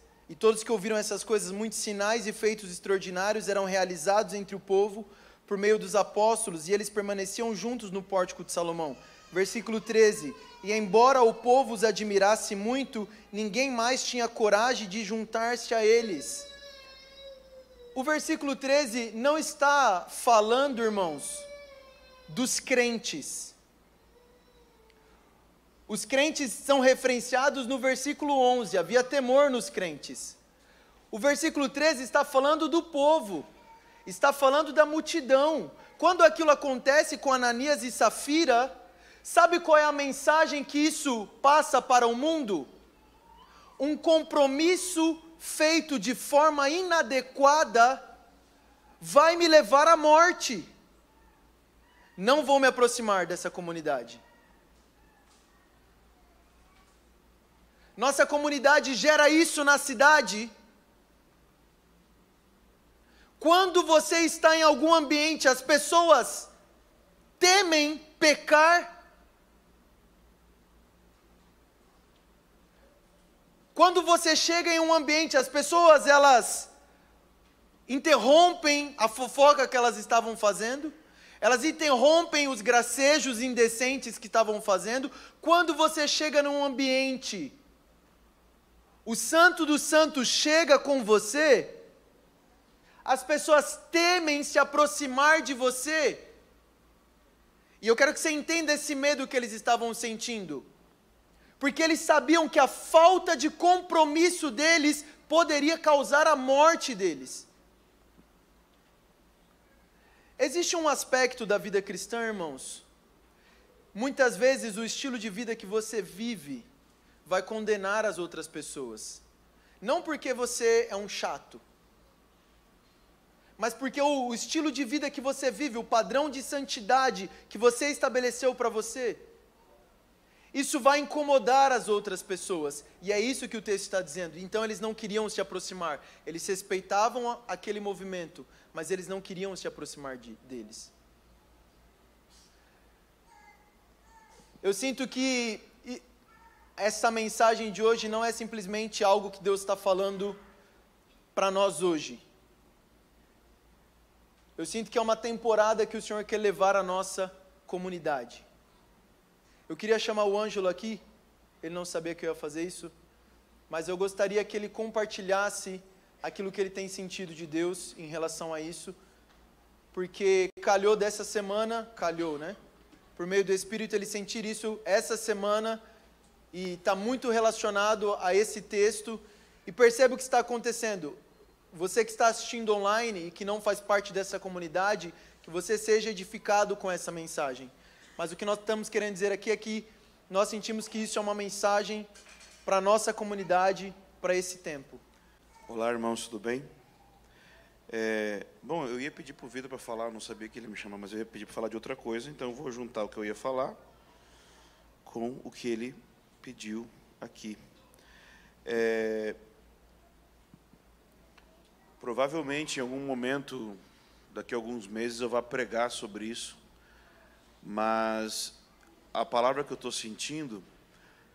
muitos sinais e feitos extraordinários eram realizados entre o povo, por meio dos apóstolos, e eles permaneciam juntos no pórtico de Salomão. Versículo 13, e embora o povo os admirasse muito, ninguém mais tinha coragem de juntar-se a eles. O versículo 13 não está falando, irmãos, dos crentes. Os crentes são referenciados no versículo 11, havia temor nos crentes. O versículo 13 está falando do povo, está falando da multidão. Quando aquilo acontece com Ananias e Safira, sabe qual é a mensagem que isso passa para o mundo? um compromisso feito de forma inadequada vai me levar à morte. Não vou me aproximar dessa comunidade. Nossa comunidade gera isso na cidade. Quando você está em algum ambiente, as pessoas temem pecar. Quando você chega em um ambiente, as pessoas, elas interrompem a fofoca que elas estavam fazendo. Elas interrompem os gracejos indecentes que estavam fazendo. Quando você chega num ambiente, o santo dos santos chega com você, as pessoas temem se aproximar de você, e eu quero que você entenda esse medo que eles estavam sentindo, porque eles sabiam que a falta de compromisso deles poderia causar a morte deles. Existe um aspecto da vida cristã, irmãos, muitas vezes o estilo de vida que você vive vai condenar as outras pessoas, não porque você é um chato, mas porque o estilo de vida que você vive, o padrão de santidade que você estabeleceu para você, isso vai incomodar as outras pessoas, e é isso que o texto está dizendo. Então eles não queriam se aproximar, eles respeitavam aquele movimento, mas eles não queriam se aproximar deles. Eu sinto que essa mensagem de hoje não é simplesmente algo que Deus está falando para nós hoje. Eu sinto que é uma temporada que o Senhor quer levar à nossa comunidade. Eu queria chamar o Ângelo aqui, ele não sabia que eu ia fazer isso, mas eu gostaria que ele compartilhasse aquilo que ele tem sentido de Deus em relação a isso, porque calhou dessa semana, por meio do Espírito ele sentir isso essa semana, e está muito relacionado a esse texto, e percebe o que está acontecendo. Você que está assistindo online e que não faz parte dessa comunidade, que você seja edificado com essa mensagem. Mas o que nós estamos querendo dizer aqui é que nós sentimos que isso é uma mensagem para a nossa comunidade, para esse tempo. Olá, irmãos, tudo bem? Bom, eu ia pedir para o Victor para falar, eu não sabia que ele me chamava, mas eu ia pedir para falar de outra coisa, então eu vou juntar o que eu ia falar com o que ele pediu aqui. Provavelmente em algum momento, daqui a alguns meses, eu vou pregar sobre isso, mas a palavra que eu estou sentindo,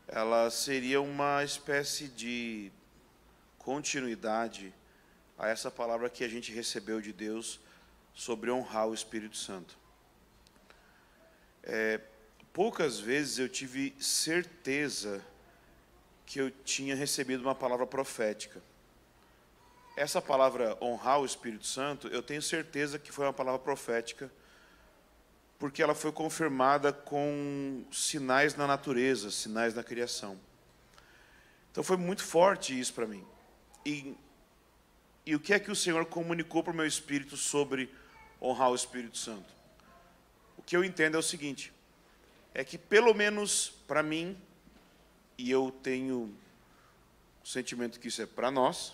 ela seria uma espécie de continuidade a essa palavra que a gente recebeu de Deus sobre honrar o Espírito Santo. Poucas vezes eu tive certeza que eu tinha recebido uma palavra profética. Essa palavra, honrar o Espírito Santo, eu tenho certeza que foi uma palavra profética, porque ela foi confirmada com sinais na natureza, sinais na criação. Então foi muito forte isso para mim. E o que é que o Senhor comunicou para o meu espírito sobre honrar o Espírito Santo? O que eu entendo é o seguinte, é que pelo menos para mim, e eu tenho o sentimento que isso é para nós,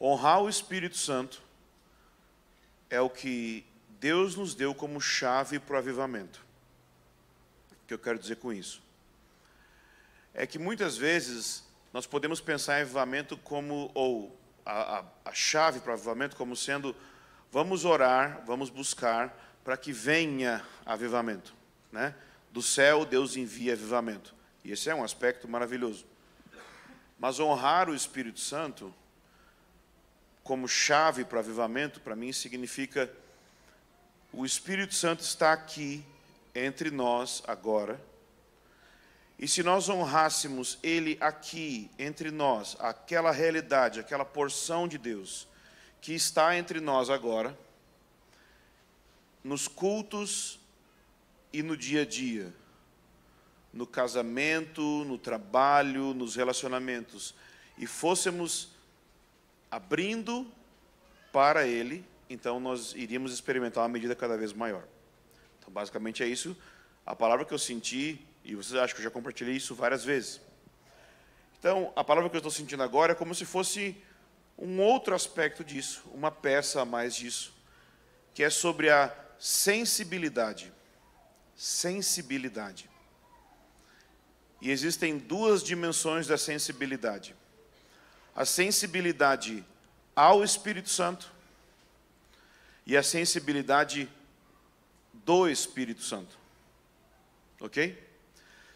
honrar o Espírito Santo é o que Deus nos deu como chave para o avivamento. O que eu quero dizer com isso? É que muitas vezes nós podemos pensar em avivamento como, ou a chave para o avivamento como sendo, vamos orar, vamos buscar para que venha avivamento, né? Do céu, Deus envia avivamento. E esse é um aspecto maravilhoso. Mas honrar o Espírito Santo como chave para o avivamento, para mim, significa o Espírito Santo está aqui entre nós agora. E se nós honrássemos Ele aqui, entre nós, aquela realidade, aquela porção de Deus que está entre nós agora, nos cultos e no dia a dia, no casamento, no trabalho, nos relacionamentos, e fôssemos abrindo para Ele, então nós iríamos experimentar uma medida cada vez maior. Então, basicamente é isso. A palavra que eu senti, e vocês acham que eu já compartilhei isso várias vezes, Então, a palavra que eu estou sentindo agora é como se fosse um outro aspecto disso, uma peça a mais disso, que é sobre a sensibilidade. Sensibilidade. E existem duas dimensões da sensibilidade. A sensibilidade ao Espírito Santo e a sensibilidade do Espírito Santo. Ok?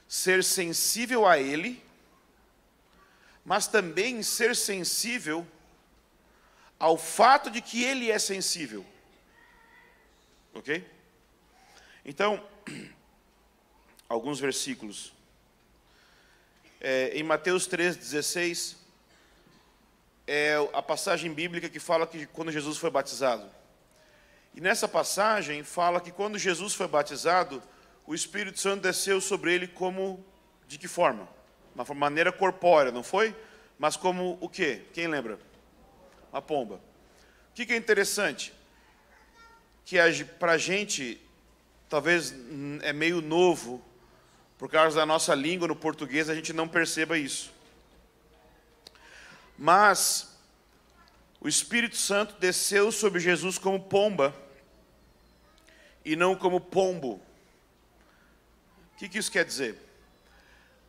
Ser sensível a Ele, mas também ser sensível ao fato de que Ele é sensível. Ok? Então, alguns versículos. Em Mateus 3,16, é a passagem bíblica que fala que quando Jesus foi batizado. E nessa passagem fala que quando Jesus foi batizado, o Espírito Santo desceu sobre ele como, de que forma? Uma maneira corpórea, não foi? Mas como o quê? Quem lembra? Uma pomba. O que é interessante? Que para a gente, talvez é meio novo, por causa da nossa língua no português, a gente não perceba isso. Mas o Espírito Santo desceu sobre Jesus como pomba e não como pombo. O que isso quer dizer?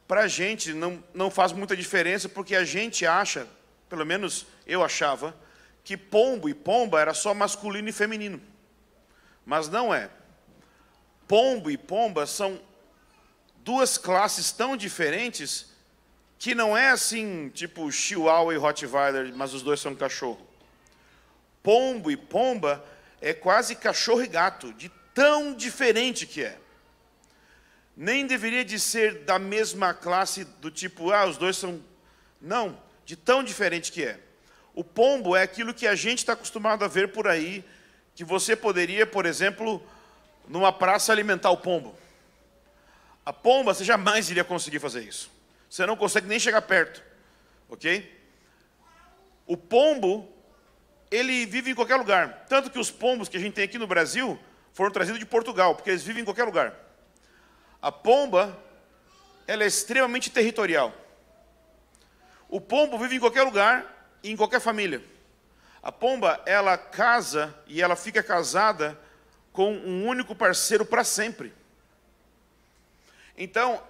Para a gente não faz muita diferença, porque a gente acha, pelo menos eu achava, que pombo e pomba era só masculino e feminino. Mas não é. Pombo e pomba são duas classes tão diferentes que não é assim, tipo Chihuahua e Rottweiler, mas os dois são cachorro. Pombo e pomba é quase cachorro e gato, de tão diferente que é. Nem deveria de ser da mesma classe, do tipo, ah, os dois são... Não, de tão diferente que é. O pombo é aquilo que a gente está acostumado a ver por aí, que você poderia, por exemplo, numa praça alimentar o pombo. A pomba, você jamais iria conseguir fazer isso. Você não consegue nem chegar perto, ok? O pombo, ele vive em qualquer lugar. Tanto que os pombos que a gente tem aqui no Brasil foram trazidos de Portugal, porque eles vivem em qualquer lugar. A pomba, ela é extremamente territorial. O pombo vive em qualquer lugar e em qualquer família. A pomba, ela casa e ela fica casada com um único parceiro para sempre. Então,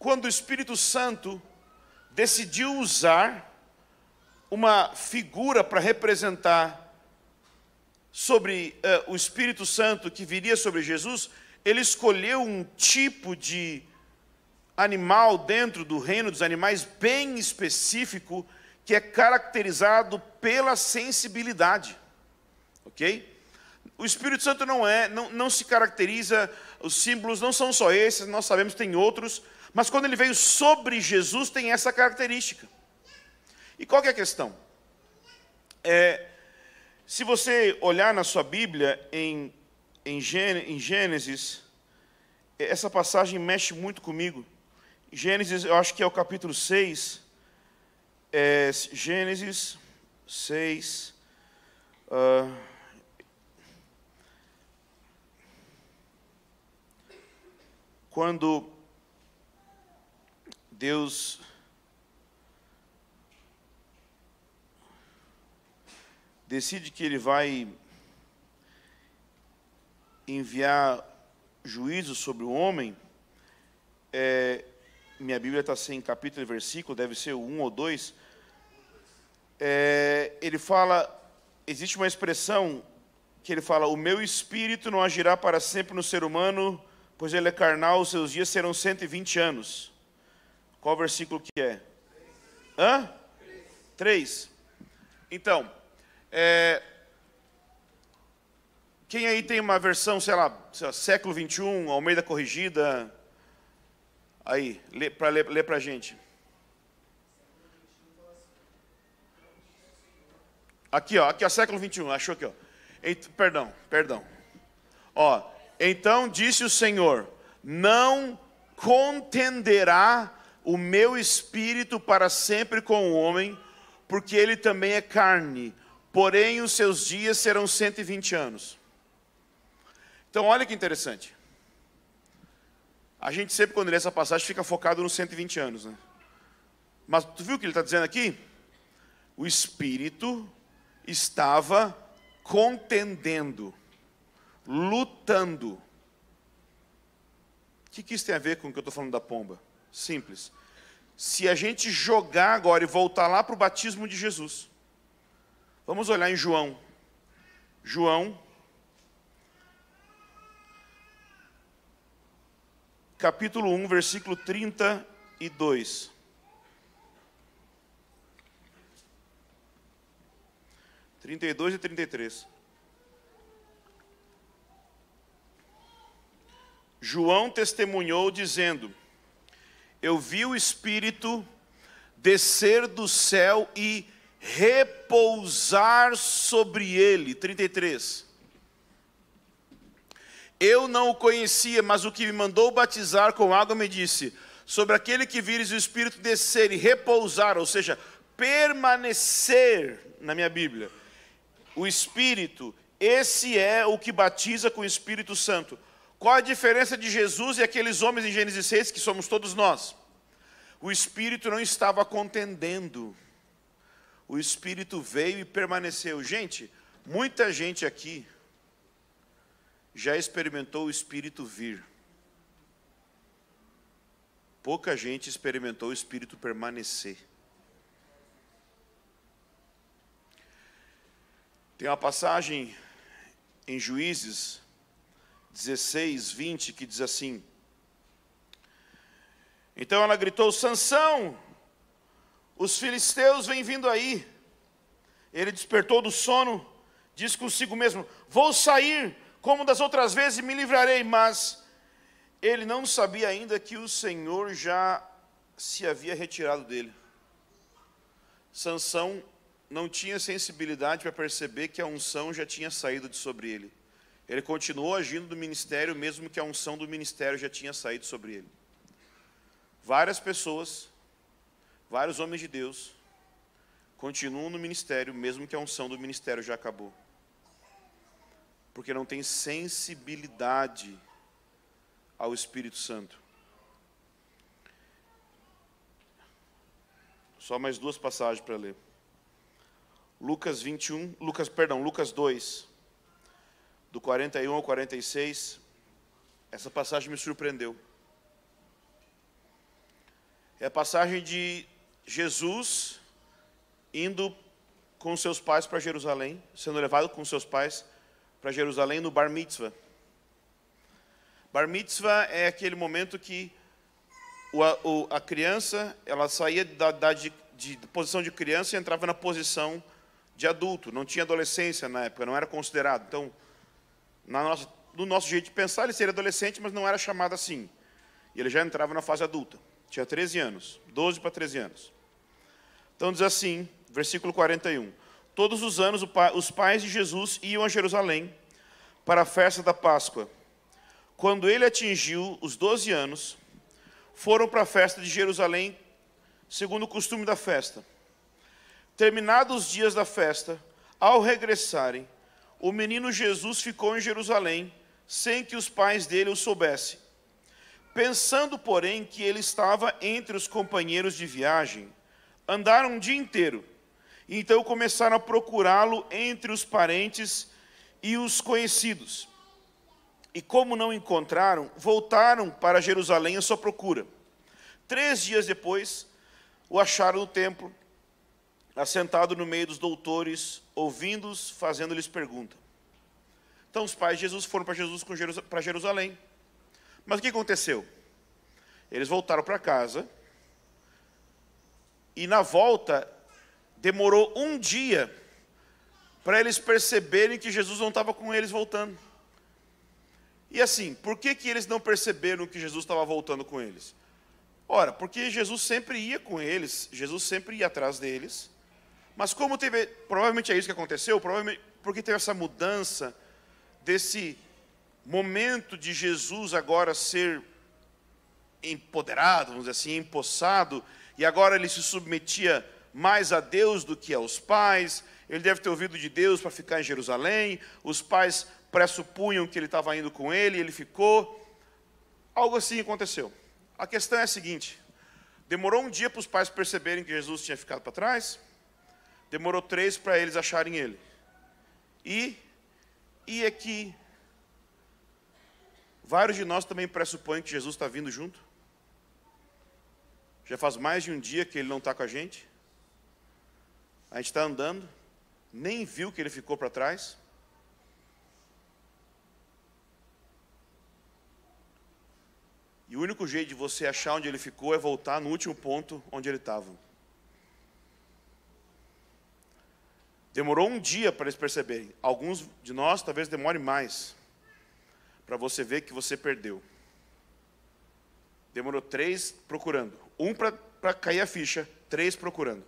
quando o Espírito Santo decidiu usar uma figura para representar sobre o Espírito Santo que viria sobre Jesus, ele escolheu um tipo de animal dentro do reino dos animais bem específico, que é caracterizado pela sensibilidade, ok? O Espírito Santo não se caracteriza, os símbolos não são só esses, nós sabemos que tem outros, mas quando ele veio sobre Jesus, tem essa característica. E qual que é a questão? Se você olhar na sua Bíblia, em Gênesis, essa passagem mexe muito comigo. Gênesis, eu acho que é o capítulo 6, Gênesis 6, quando Deus decide que Ele vai enviar juízo sobre o homem, minha Bíblia está sem capítulo e versículo, deve ser o 1 ou 2, ele fala, existe uma expressão que ele fala, o meu espírito não agirá para sempre no ser humano, pois ele é carnal, os seus dias serão 120 anos. Qual versículo que é? 3. Então, quem aí tem uma versão, sei lá século XXI, Almeida Corrigida? Aí, lê para a gente. Aqui, ó, século XXI, achou aqui, ó. Perdão. Ó, então disse o Senhor, não contenderá o meu espírito para sempre com o homem, porque ele também é carne, porém os seus dias serão 120 anos. Então, olha que interessante. A gente sempre, quando lê essa passagem, fica focado nos 120 anos, né? Mas tu viu o que ele está dizendo aqui? O espírito estava contendendo, lutando. O que isso tem a ver com o que eu estou falando da pomba? Simples. Se a gente jogar agora e voltar lá para o batismo de Jesus. Vamos olhar em João. João, capítulo 1, versículo 32. e 33. João testemunhou dizendo: eu vi o Espírito descer do céu e repousar sobre ele. 33. Eu não o conhecia, mas o que me mandou batizar com água me disse: sobre aquele que vires o Espírito descer e repousar, ou seja, permanecer, na minha Bíblia, o Espírito, esse é o que batiza com o Espírito Santo. Qual a diferença de Jesus e aqueles homens em Gênesis 6, que somos todos nós? O Espírito não estava contendendo. O Espírito veio e permaneceu. Gente, muita gente aqui já experimentou o Espírito vir. Pouca gente experimentou o Espírito permanecer. Tem uma passagem em Juízes 16, 20, que diz assim: então ela gritou: Sansão, os filisteus vêm vindo aí. Ele despertou do sono, disse consigo mesmo: vou sair como das outras vezes e me livrarei. Mas ele não sabia ainda que o Senhor já se havia retirado dele. Sansão não tinha sensibilidade para perceber que a unção já tinha saído de sobre ele. Ele continuou agindo do ministério, mesmo que a unção do ministério já tinha saído sobre ele. Várias pessoas, vários homens de Deus, continuam no ministério, mesmo que a unção do ministério já acabou. Porque não tem sensibilidade ao Espírito Santo. Só mais duas passagens para ler. Lucas 2. Do 41 ao 46, essa passagem me surpreendeu. É a passagem de Jesus indo com seus pais para Jerusalém, sendo levado com seus pais para Jerusalém no Bar Mitzvah. Bar Mitzvah é aquele momento que a criança, ela saía de posição de criança e entrava na posição de adulto. Não tinha adolescência na época, não era considerado. Então, no nosso jeito de pensar, ele seria adolescente, mas não era chamado assim. E ele já entrava na fase adulta. Tinha 13 anos, 12 para 13 anos. Então diz assim, versículo 41. Todos os anos os pais de Jesus iam a Jerusalém para a festa da Páscoa. Quando ele atingiu os 12 anos, foram para a festa de Jerusalém, segundo o costume da festa. Terminados os dias da festa, ao regressarem, o menino Jesus ficou em Jerusalém, sem que os pais dele o soubessem. Pensando, porém, que ele estava entre os companheiros de viagem, andaram um dia inteiro. E então começaram a procurá-lo entre os parentes e os conhecidos. E como não encontraram, voltaram para Jerusalém à sua procura. 3 dias depois, o acharam no templo, assentado no meio dos doutores, ouvindo-os, fazendo-lhes pergunta. Então os pais de Jesus foram para Jerusalém. Mas o que aconteceu? Eles voltaram para casa, e na volta, demorou um dia para eles perceberem que Jesus não estava com eles voltando. E assim, por que que eles não perceberam que Jesus estava voltando com eles? Ora, porque Jesus sempre ia com eles, Jesus sempre ia atrás deles. Mas como teve, provavelmente é isso que aconteceu, provavelmente porque teve essa mudança desse momento de Jesus agora ser empoderado, vamos dizer assim, empossado, e agora ele se submetia mais a Deus do que aos pais. Ele deve ter ouvido de Deus para ficar em Jerusalém, os pais pressupunham que ele estava indo com ele, ele ficou. Algo assim aconteceu. A questão é a seguinte: Demorou um dia para os pais perceberem que Jesus tinha ficado para trás. Demorou 3 para eles acharem ele. E é que vários de nós também pressupõem que Jesus está vindo junto. Já faz mais de um dia que ele não está com a gente. A gente está andando, nem viu que ele ficou para trás. E o único jeito de você achar onde ele ficou é voltar no último ponto onde ele estava. Demorou um dia para eles perceberem. Alguns de nós talvez demore mais para você ver que você perdeu. Demorou 3 procurando. 1 para cair a ficha, 3 procurando.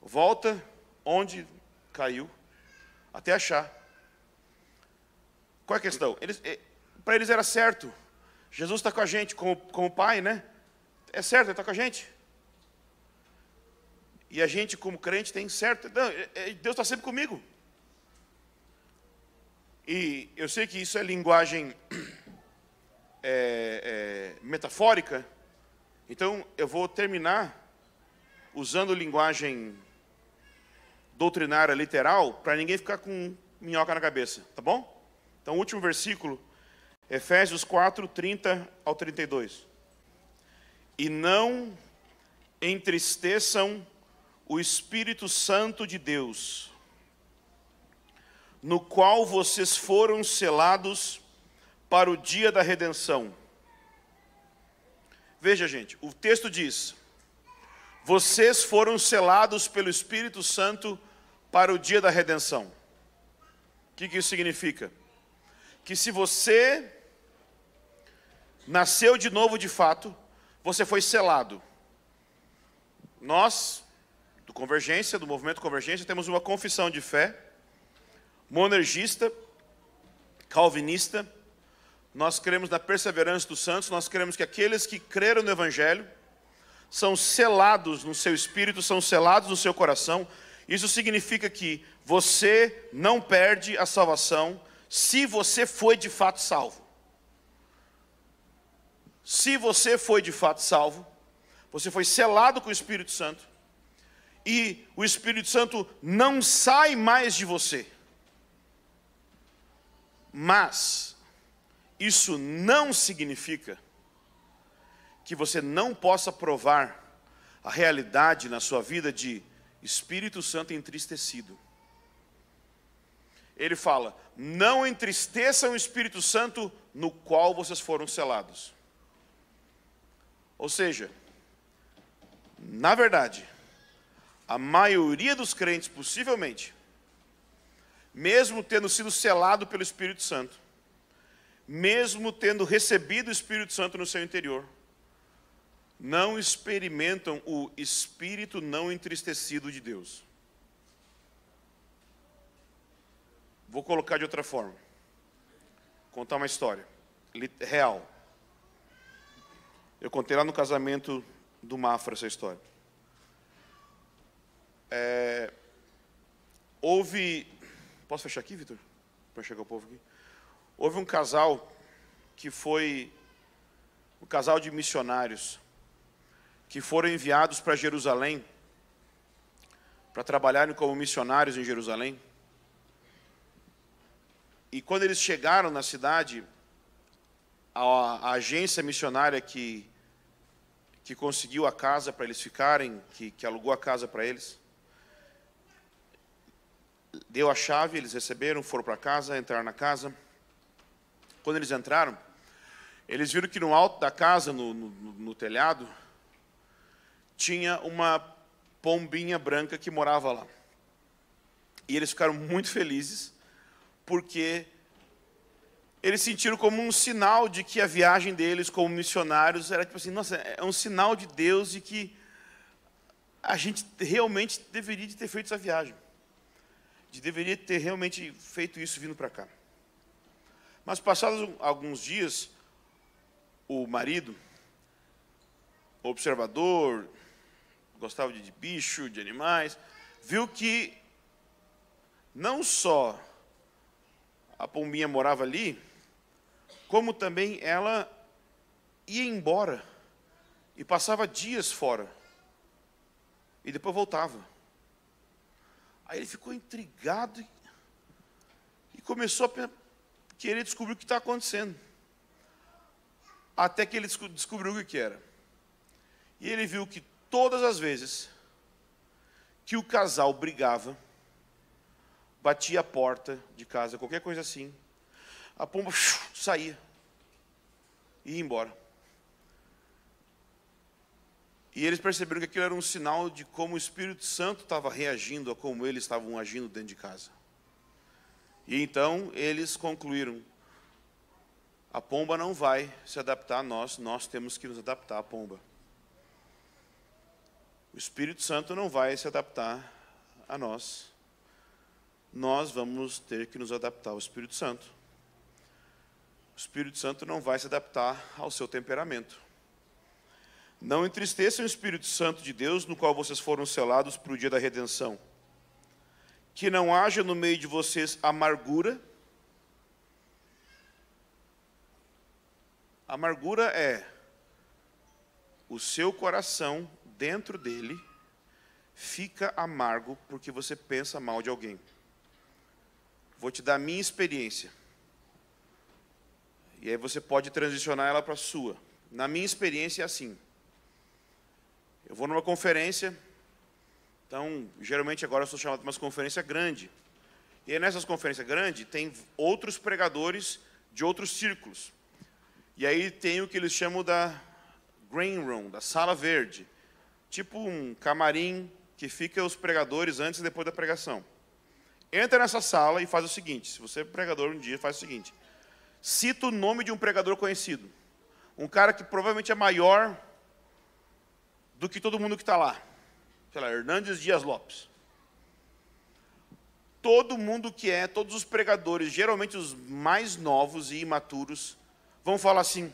Volta onde caiu até achar. Qual é a questão? Para eles era certo. Jesus está com a gente, como pai, né? É certo, ele está com a gente. E a gente, como crente, tem certo. Não, Deus está sempre comigo. E eu sei que isso é linguagem metafórica. Então, eu vou terminar usando linguagem doutrinária, literal, para ninguém ficar com minhoca na cabeça, tá bom? Então, o último versículo. Efésios 4, 30 ao 32. E não entristeçam o Espírito Santo de Deus, no qual vocês foram selados para o dia da redenção. Veja, gente, o texto diz: vocês foram selados pelo Espírito Santo para o dia da redenção. O que isso significa? Que se você nasceu de novo de fato, você foi selado. Nós, do movimento Convergência, temos uma confissão de fé, monergista, calvinista. Nós cremos na perseverança dos santos, nós cremos que aqueles que creram no Evangelho são selados no seu espírito, são selados no seu coração. Isso significa que você não perde a salvação se você foi de fato salvo. Se você foi de fato salvo, você foi selado com o Espírito Santo, e o Espírito Santo não sai mais de você. Mas isso não significa que você não possa provar a realidade na sua vida de Espírito Santo entristecido. Ele fala: não entristeçam o Espírito Santo no qual vocês foram selados. Ou seja, na verdade, a maioria dos crentes, possivelmente, mesmo tendo sido selado pelo Espírito Santo, mesmo tendo recebido o Espírito Santo no seu interior, não experimentam o Espírito não entristecido de Deus. Vou colocar de outra forma, contar uma história real. Eu contei lá no casamento do Mafra essa história. Posso fechar aqui, Victor? Para chegar o povo aqui. Houve um casal que foi um casal de missionários que foram enviados para Jerusalém para trabalharem como missionários em Jerusalém. E quando eles chegaram na cidade, a agência missionária que conseguiu a casa para eles ficarem, que alugou a casa para eles, deu a chave, eles receberam, foram para casa, entraram na casa. Quando eles entraram, eles viram que no alto da casa, no telhado, tinha uma pombinha branca que morava lá. E eles ficaram muito felizes, porque eles sentiram como um sinal de que a viagem deles como missionários era tipo assim: nossa, é um sinal de Deus de que a gente realmente deveria ter feito essa viagem, deveria ter realmente feito isso vindo para cá. Mas passados alguns dias, o marido, observador, gostava de bicho, de animais, viu que não só a pombinha morava ali, como também ela ia embora E passava dias fora. E depois voltava. Aí ele ficou intrigado e começou a querer descobrir o que está acontecendo. Até que ele descobriu o que era. E ele viu que todas as vezes que o casal brigava, batia a porta de casa, qualquer coisa assim, a pomba saía e ia embora. E eles perceberam que aquilo era um sinal de como o Espírito Santo estava reagindo a como eles estavam agindo dentro de casa. E então eles concluíram: a pomba não vai se adaptar a nós, nós temos que nos adaptar à pomba. O Espírito Santo não vai se adaptar a nós, nós vamos ter que nos adaptar ao Espírito Santo. O Espírito Santo não vai se adaptar ao seu temperamento. Não entristeçam o Espírito Santo de Deus, no qual vocês foram selados para o dia da redenção. Que não haja no meio de vocês amargura. Amargura é o seu coração, dentro dele, fica amargo porque você pensa mal de alguém. Vou te dar a minha experiência. E aí você pode transicionar ela para a sua. Na minha experiência é assim. Eu vou numa conferência, então, geralmente agora eu sou chamado de umas conferências grandes. E aí nessas conferências grandes tem outros pregadores de outros círculos. E aí tem o que eles chamam da Green Room, da Sala Verde. Tipo um camarim que fica os pregadores antes e depois da pregação. Entra nessa sala e faz o seguinte, se você é pregador um dia, faz o seguinte. Cita o nome de um pregador conhecido. Um cara que provavelmente é maior do que todo mundo que está lá. Sei lá, Hernandes Dias Lopes. Todo mundo que é, todos os pregadores, geralmente os mais novos e imaturos, vão falar assim,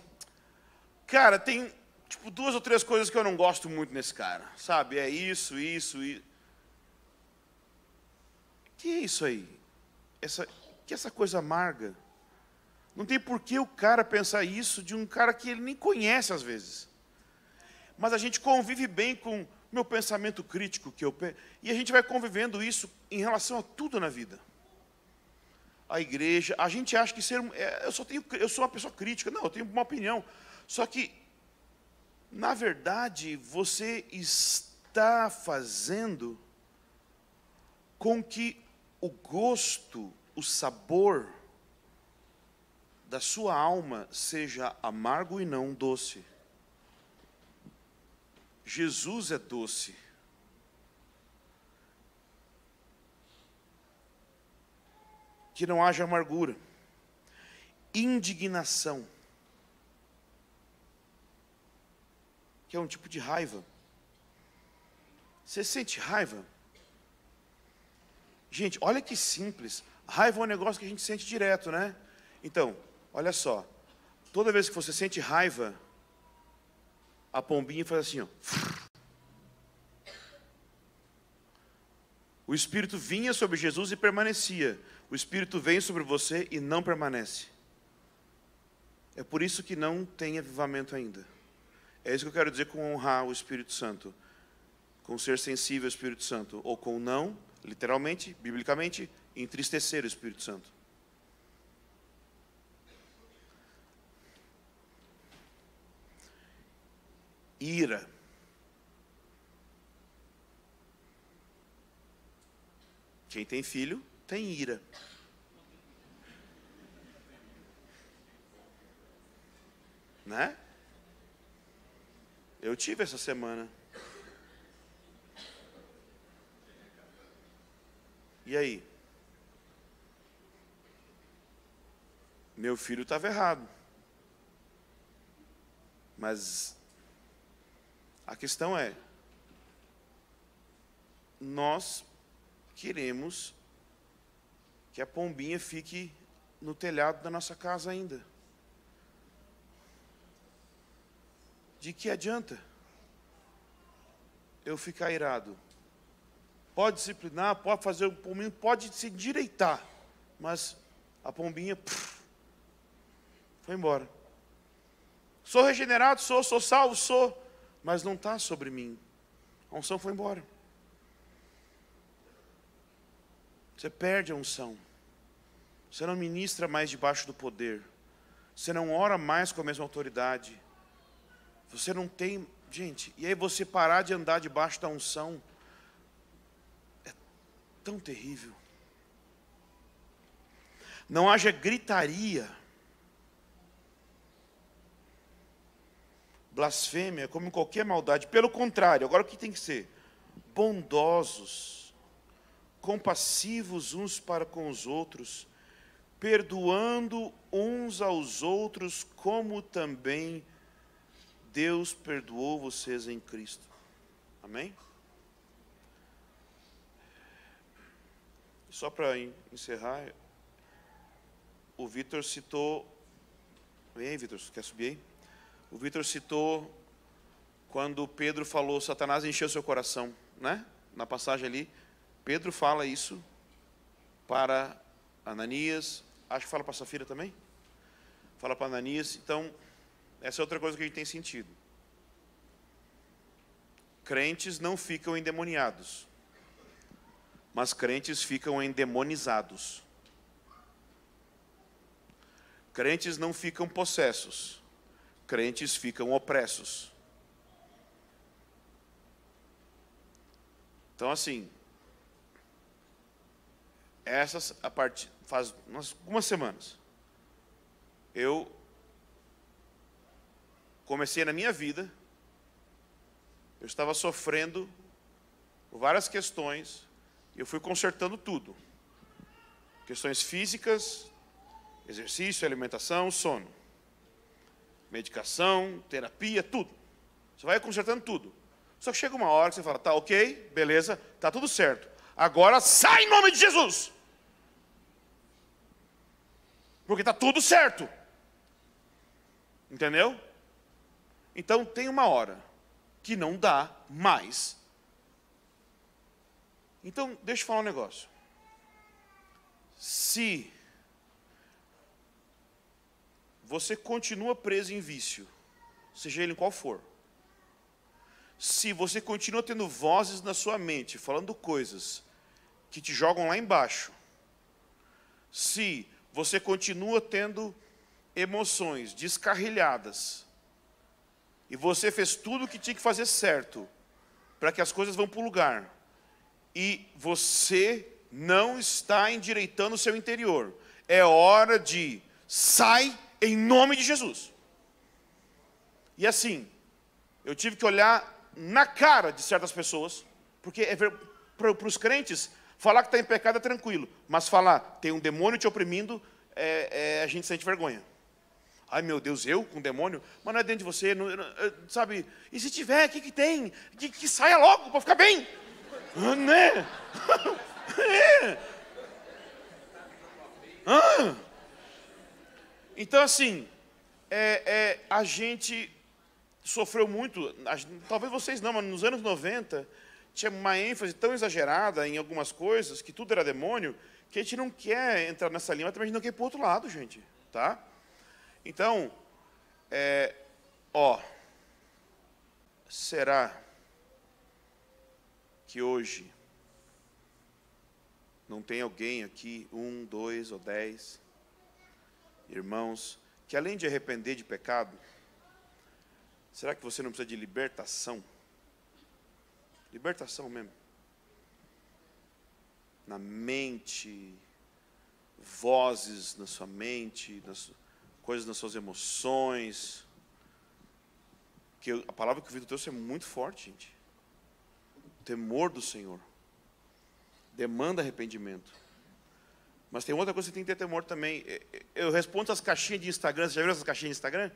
cara, tem... tipo, 2 ou 3 coisas que eu não gosto muito nesse cara, sabe? É isso, isso. Que é isso aí? Que essa coisa amarga? Não tem por que o cara pensar isso de um cara que ele nem conhece às vezes. Mas a gente convive bem com meu pensamento crítico, e a gente vai convivendo isso em relação a tudo na vida. A igreja, a gente acha que eu sou uma pessoa crítica. Não, eu tenho uma opinião. Só que na verdade, você está fazendo com que o gosto, o sabor da sua alma seja amargo e não doce. Jesus é doce. Que não haja amargura, indignação. Que é um tipo de raiva. Você sente raiva? Gente, olha que simples. Raiva é um negócio que a gente sente direto, né? Então, olha só. Toda vez que você sente raiva, a pombinha faz assim, ó. O Espírito vinha sobre Jesus e permanecia. O Espírito vem sobre você e não permanece. É por isso que não tem avivamento ainda. É isso que eu quero dizer com honrar o Espírito Santo, com ser sensível ao Espírito Santo, ou com não, literalmente, biblicamente, entristecer o Espírito Santo. Ira. Quem tem filho, tem ira. Né? Eu tive essa semana. E aí? Meu filho estava errado. Mas a questão é, nós queremos que a pombinha fique no telhado da nossa casa ainda. De que adianta eu ficar irado? Pode disciplinar, pode fazer um pombinho, pode se endireitar, mas a pombinha foi embora. Sou regenerado, sou salvo, sou. mas não está sobre mim. A unção foi embora. Você perde a unção. Você não ministra mais debaixo do poder. Você não ora mais com a mesma autoridade. Você não tem... Gente, e aí você parar de andar debaixo da unção é tão terrível. Não haja gritaria. Blasfêmia, como em qualquer maldade. Pelo contrário, agora o que tem que ser? Bondosos, compassivos uns para com os outros, perdoando uns aos outros, como também Deus perdoou vocês em Cristo. Amém? Só para encerrar, o Victor citou... Vem aí, Victor, quer subir aí? O Victor citou quando Pedro falou, Satanás encheu seu coração, né? Na passagem ali, Pedro fala isso para Ananias, acho que fala para Safira também, fala para Ananias. Então, essa é outra coisa que a gente tem sentido. Crentes não ficam endemoniados, mas crentes ficam endemonizados. Crentes não ficam possessos. Crentes ficam opressos. Então, assim, essas, a partir, faz umas algumas semanas, eu comecei na minha vida, eu estava sofrendo várias questões, e eu fui consertando tudo. Questões físicas, exercício, alimentação, sono. Medicação, terapia, tudo. Você vai consertando tudo. Só que chega uma hora que você fala, tá ok, beleza, tá tudo certo. Agora sai em nome de Jesus. Porque tá tudo certo. Entendeu? Então tem uma hora que não dá mais. Então, deixa eu falar um negócio. Se você continua preso em vício, seja ele qual for. Se você continua tendo vozes na sua mente, falando coisas que te jogam lá embaixo. Se você continua tendo emoções descarrilhadas, e você fez tudo o que tinha que fazer certo, para que as coisas vão para o lugar, e você não está endireitando o seu interior, é hora de sai em nome de Jesus. E assim, eu tive que olhar na cara de certas pessoas, porque é para os crentes, falar que está em pecado é tranquilo, mas falar, tem um demônio te oprimindo, a gente sente vergonha. Ai meu Deus, eu com um demônio? Mas não é dentro de você, não, sabe? E se tiver, o que tem? Que saia logo para ficar bem. Né? É. Então, assim, a gente sofreu muito, talvez vocês não, mas nos anos 90, tinha uma ênfase tão exagerada em algumas coisas, que tudo era demônio, que a gente não quer entrar nessa linha, mas também a gente não quer ir para o outro lado, gente. Tá? Então, será que hoje não tem alguém aqui, 1, 2 ou 10... irmãos, que além de arrepender de pecado, será que você não precisa de libertação? Libertação mesmo. Na mente, vozes na sua mente, coisas nas suas emoções. A palavra que o Victor trouxe é muito forte, gente. O temor do Senhor demanda arrependimento. Mas tem outra coisa que tem que ter temor também. Eu respondo as caixinhas de Instagram. Você já viu essas caixinhas de Instagram?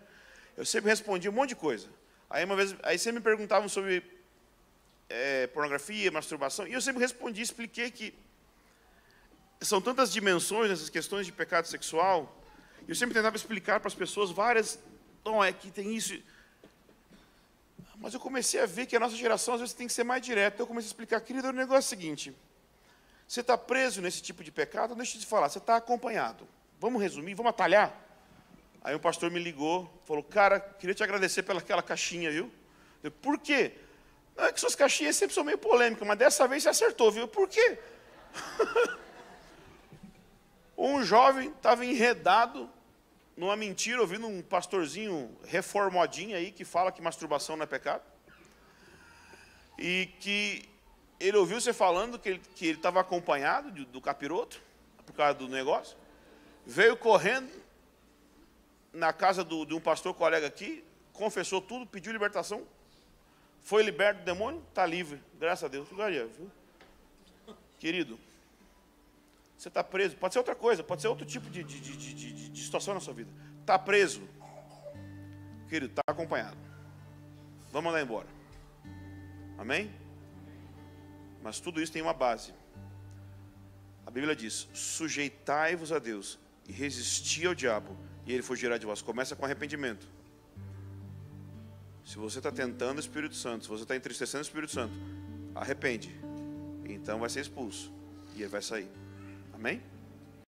Eu sempre respondi um monte de coisa. Aí uma vez, aí sempre me perguntavam sobre pornografia, masturbação. E eu sempre respondi, expliquei que são tantas dimensões nessas questões de pecado sexual. Eu sempre tentava explicar para as pessoas várias... Não, é que tem isso... Mas eu comecei a ver que a nossa geração, às vezes, tem que ser mais direta. Então, eu comecei a explicar, querido, o negócio é o seguinte... Você está preso nesse tipo de pecado? Deixa eu te falar, você está acompanhado. Vamos resumir, vamos atalhar? Aí um pastor me ligou, falou, cara, queria te agradecer pelaquela caixinha, viu? Por quê? Não, é que suas caixinhas sempre são meio polêmicas, mas dessa vez você acertou, viu? Por quê? Um jovem estava enredado numa mentira, ouvindo um pastorzinho reformadinho aí, que fala que masturbação não é pecado. E que ele ouviu você falando que ele estava acompanhado do capiroto, por causa do negócio. Veio correndo na casa de um pastor colega aqui, confessou tudo, pediu libertação, foi liberto do demônio, está livre, graças a Deus. Viu? Querido, você está preso, pode ser outra coisa, pode ser outro tipo de situação na sua vida. Está preso, querido, está acompanhado. Vamos mandar embora. Amém? Mas tudo isso tem uma base. A Bíblia diz: sujeitai-vos a Deus e resisti ao diabo, e ele fugirá de vós. Começa com arrependimento. Se você está tentando o Espírito Santo, se você está entristecendo o Espírito Santo, arrepende. Então vai ser expulso e ele vai sair. Amém?